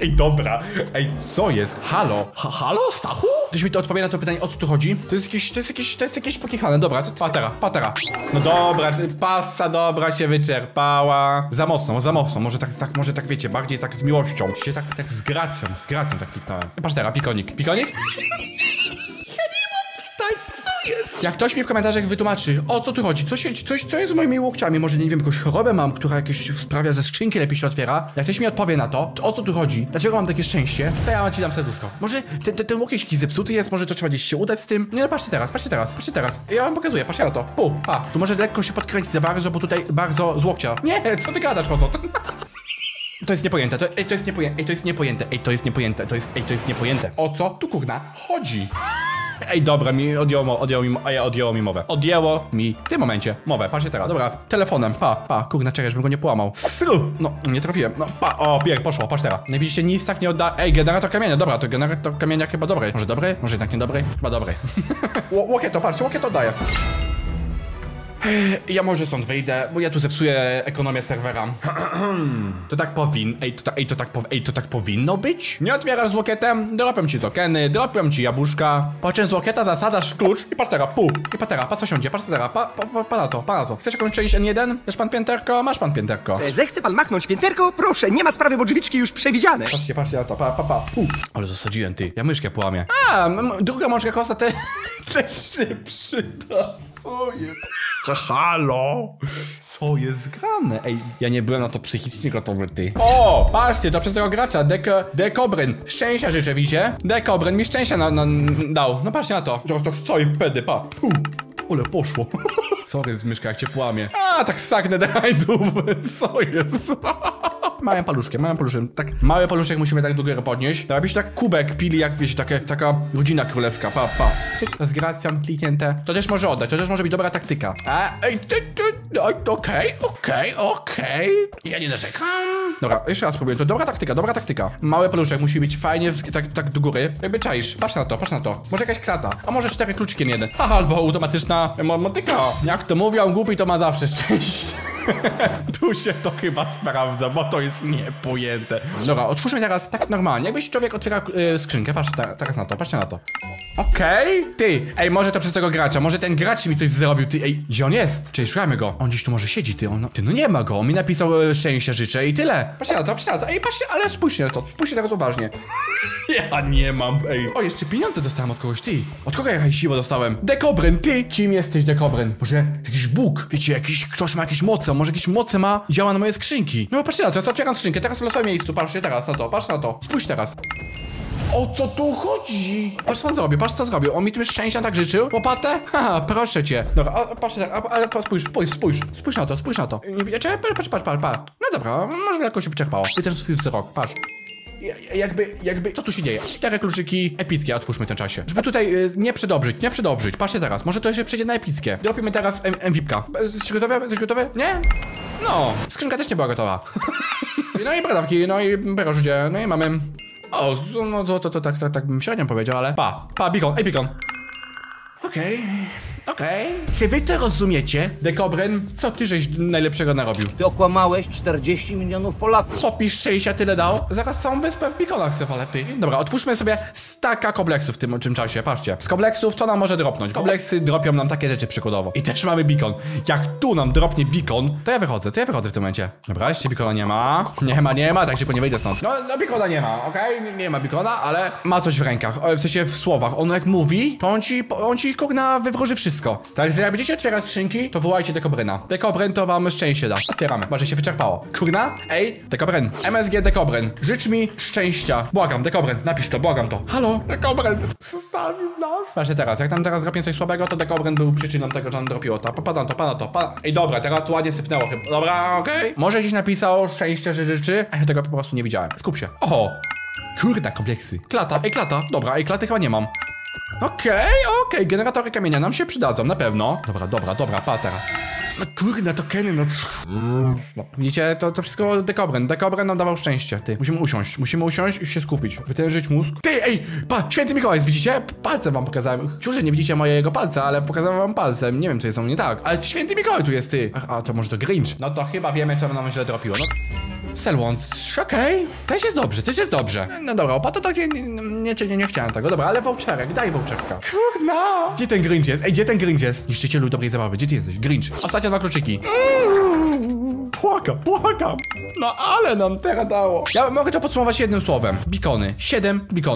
Ej, dobra, ej, co jest? Halo? Ha, halo, Stachu? Ktoś mi to odpowiada na to pytanie, o co tu chodzi? To jest jakieś, to jest jakieś, to jest jakieś pokichane, dobra, to, to... patera, patera. No dobra, pasa dobra się wyczerpała. Za mocno, za mocno, może tak, tak, może tak wiecie, bardziej tak z miłością. Się tak, tak z gracją, z gracją tak kliknąłem. Patera, pikonik, pikonik? Jest. Jak ktoś mi w komentarzach wytłumaczy, o co tu chodzi, co, się, coś, co jest z moimi łokciami, może nie wiem, jakąś chorobę mam, która jakieś sprawia, że skrzynki lepiej się otwiera. Jak ktoś mi odpowie na to, to o co tu chodzi, dlaczego mam takie szczęście, to ja ci dam serduszko. Może te, te, ten łokieć zepsuty jest, może to trzeba gdzieś się udać z tym. Nie no, patrzcie teraz, patrzcie teraz, patrzcie teraz. Ja wam pokazuję, patrzcie na to. Pu, pa. Tu może lekko się podkręcić za bardzo, bo tutaj bardzo z łokcia. Nie, co ty gadasz, kozot? To jest niepojęte, to, ej, to jest niepojęte, ej, to jest niepojęte, ej, to jest niepojęte, to jest, ej, to jest niepojęte. O co tu kurna chodzi? Ej, dobra, mi odjęło, odjęło mi, a ja odjęło mi mowę. Odjęło mi w tym momencie mowę, patrzcie teraz. Dobra, telefonem, pa, pa, kurna, czekaj, żebym go nie połamał. Sru, no, nie trafiłem, no, pa, o, bieg, poszło, patrz teraz. No widzicie, nic tak nie odda... Ej, generator kamienia, dobra, to generator kamienia chyba dobry. Może dobry? Może jednak niedobry? Chyba dobry. Łokie to, patrzcie, łokie to daje. Ja może stąd wyjdę, bo ja tu zepsuję ekonomię serwera. To tak powin... Ej, to, ta, ej, to tak pow... Ej, to tak powinno być? Nie otwierasz z łokietem, dropią ci tokeny, dropią ci jabłuszka. Po czym z łokieta zasadasz w klucz i partera, pu. I partera, pa co siądzie, partera, pa, pa, pa, pa na to, pa na to. Chcesz jakąś część N jeden? Chcesz pan pięterko? Masz pan pięterko. Zechce pan machnąć pięterko? Proszę, nie ma sprawy, bo drzwiczki już przewidziane. Patrzcie, patrzcie na to, pa, pa, pa, pu. Ale zasadziłem, ty, ja myszkę połamię. A, druga mączka kosa te... też się przyda. Halo? Co jest grane? Ej, ja nie byłem na to psychicznie gotowy, ty. O, patrzcie, to przez tego gracza, Deko, Dekobren. Szczęścia życzę, widzicie? Dekobren mi szczęścia na, na, dał. No patrzcie na to. Co i pedy, pa. Puh. Ole, poszło. Sorry, myszka, jak cię płamie. A, tak saknę derajdów. Co jest? Małym paluszkiem, małym paluszkiem, tak. Mały paluszek musimy tak do góry podnieść. Robić tak kubek pili, jak wiecie, takie, taka rodzina królewska, pa, pa. Z gracją, kliknięte. To też może oddać, to też może być dobra taktyka. A, ej, ty, ty, okej, okej, okej. Ja nie narzekam. Dobra, jeszcze raz spróbuję, to dobra taktyka, dobra taktyka. Mały paluszek musi być fajnie, tak, tak do góry. Jakby czaisz, patrz na to, patrz na to. Może jakaś klata, a może cztery kluczki, nie jeden. Haha, albo automatyczna motyka. Jak to mówią, głupi to ma zawsze szczęście. Tu się to chyba sprawdza, bo to jest niepojęte. Dobra, otwórzmy teraz tak normalnie, jakbyś człowiek otwiera yy, skrzynkę, patrz ta, teraz na to, patrzcie na to. Okej, okay. Ty, ej, może to przez tego gracza, może ten gracz mi coś zrobił, ty, ej, gdzie on jest? Czyli szukamy go, on gdzieś tu może siedzi, ty, on, ty, no nie ma go, on mi napisał yy, szczęścia życzę i tyle. Patrzcie na to, patrzcie na to, ej, patrzcie, ale spójrzcie na to, spójrzcie teraz uważnie. Ja nie mam, ej. O, jeszcze pieniądze dostałem od kogoś, ty. Od kogo ja siłę dostałem? Dekobren, ty, kim jesteś, Dekobren? Może jakiś bóg, wiecie, jakiś, ktoś ma jakieś moce, może jakieś moce ma, działa na moje skrzynki. No patrzcie na to, ja otwieram skrzynkę, teraz w losowym miejscu, patrzcie teraz na to, patrz na to, spójrz teraz. O co tu chodzi? Patrz co zrobił, patrz co zrobił. On mi tym szczęścia tak życzył. Łopatę? Haha, proszę cię. Dobra, a, patrz tak, ale spójrz, spójrz, spójrz, spójrz na to, spójrz na to. Nie, czekaj, patrz, patrz, patrz, patrz. No dobra, może lekko się wyczerpało. I ten swój wzrok, patrz. Jakby, jakby, co tu się dzieje? Cztery kluczyki epickie, otwórzmy w tym czasie. Żeby tutaj y, nie przedobrzyć, nie przedobrzyć. Patrzcie teraz, może to się przejdzie na epickie. Dropimy teraz M V P-ka. Jesteś gotowy? Jesteś gotowy? Nie? No, skrzynka też nie była gotowa. No i bradawki, no i berożdzie, no i mamy. O, no to, to, to tak, tak, tak bym średnio powiedział, ale. Pa, pa, beacon, ej, beacon. Okej. Okay. Okej. Okay. Czy wy to rozumiecie? Dekobren, co ty żeś najlepszego narobił? Ty okłamałeś czterdzieści milionów Polaków. Popisz sześcia tyle dał. Zaraz całą wyspę w pikonach chcę ale ty. Dobra, otwórzmy sobie staka kompleksów w tym, tym czasie. Patrzcie. Z kompleksów co nam może dropnąć? Kompleksy dropią nam takie rzeczy przykładowo. I też mamy beacon. Jak tu nam dropnie beacon, to ja wychodzę, to ja wychodzę w tym momencie. Dobra, jeszcze beacona nie ma. Nie ma, nie ma, tak szybko nie wyjdę stąd. No, no beacona nie ma, okej? Okay? Nie, nie ma beacona, ale ma coś w rękach. W sensie w słowach. On jak mówi, to on ci, on ci kurna wywróży wszystko. Także jak będziecie otwierać skrzynki, to wołajcie Dekobrena. Dekobren to wam szczęście da. Otwieramy, może się wyczerpało. Kurna? Ej, Dekobren. M S G Dekobren. Życz mi szczęścia. Błagam, Dekobren, napisz to, błagam to. Halo, Dekobren, zostawił nas. Patrzcie teraz, jak tam teraz dropię coś słabego, to Dekobren był przyczyną tego, że nam dropiło to. Popadam to, pana to, pana. Ej, dobra, teraz to ładnie sypnęło chyba. Dobra, okej. Okay. Może gdzieś napisał szczęście, że życzy, a ja tego po prostu nie widziałem. Skup się. Oho. Kurda, kompleksy. Klata, ej, klata. Dobra, ej, klaty chyba nie mam. Okej, okay, okej, okay. Generatory kamienia nam się przydadzą, na pewno. Dobra, dobra, dobra, patera. No kurna, tokeny, no. no. Widzicie, to, to wszystko Dekobren. Dekobren nam dawał szczęście, ty. Musimy usiąść, musimy usiąść i się skupić. Wytężyć mózg. Ty, ej, pa, święty Mikołaj, widzicie? Palce wam pokazałem. Ciuży nie widzicie mojego palca, ale pokazałem wam palcem. Nie wiem, co jest on nie tak. Ale święty Mikołaj tu jest, ty. A, a to może to Grinch. No to chyba wiemy, czemu nam źle dropiło, no. Selwant, okej, okay. Też jest dobrze, też jest dobrze. No dobra, opata to nie, nie, nie, nie chciałem tego. Dobra, ale voucherek, daj voucherka. Kurna! Gdzie ten Grinch jest? Ej, gdzie ten Grinch jest? Niszczycielu dobrej zabawy, gdzie ty jesteś? Grinch. Ostatnio dwa kluczyki. Mm, płakam, płakam. No ale nam teraz dało. Ja mogę to podsumować jednym słowem. Bikony, siedem bikonów.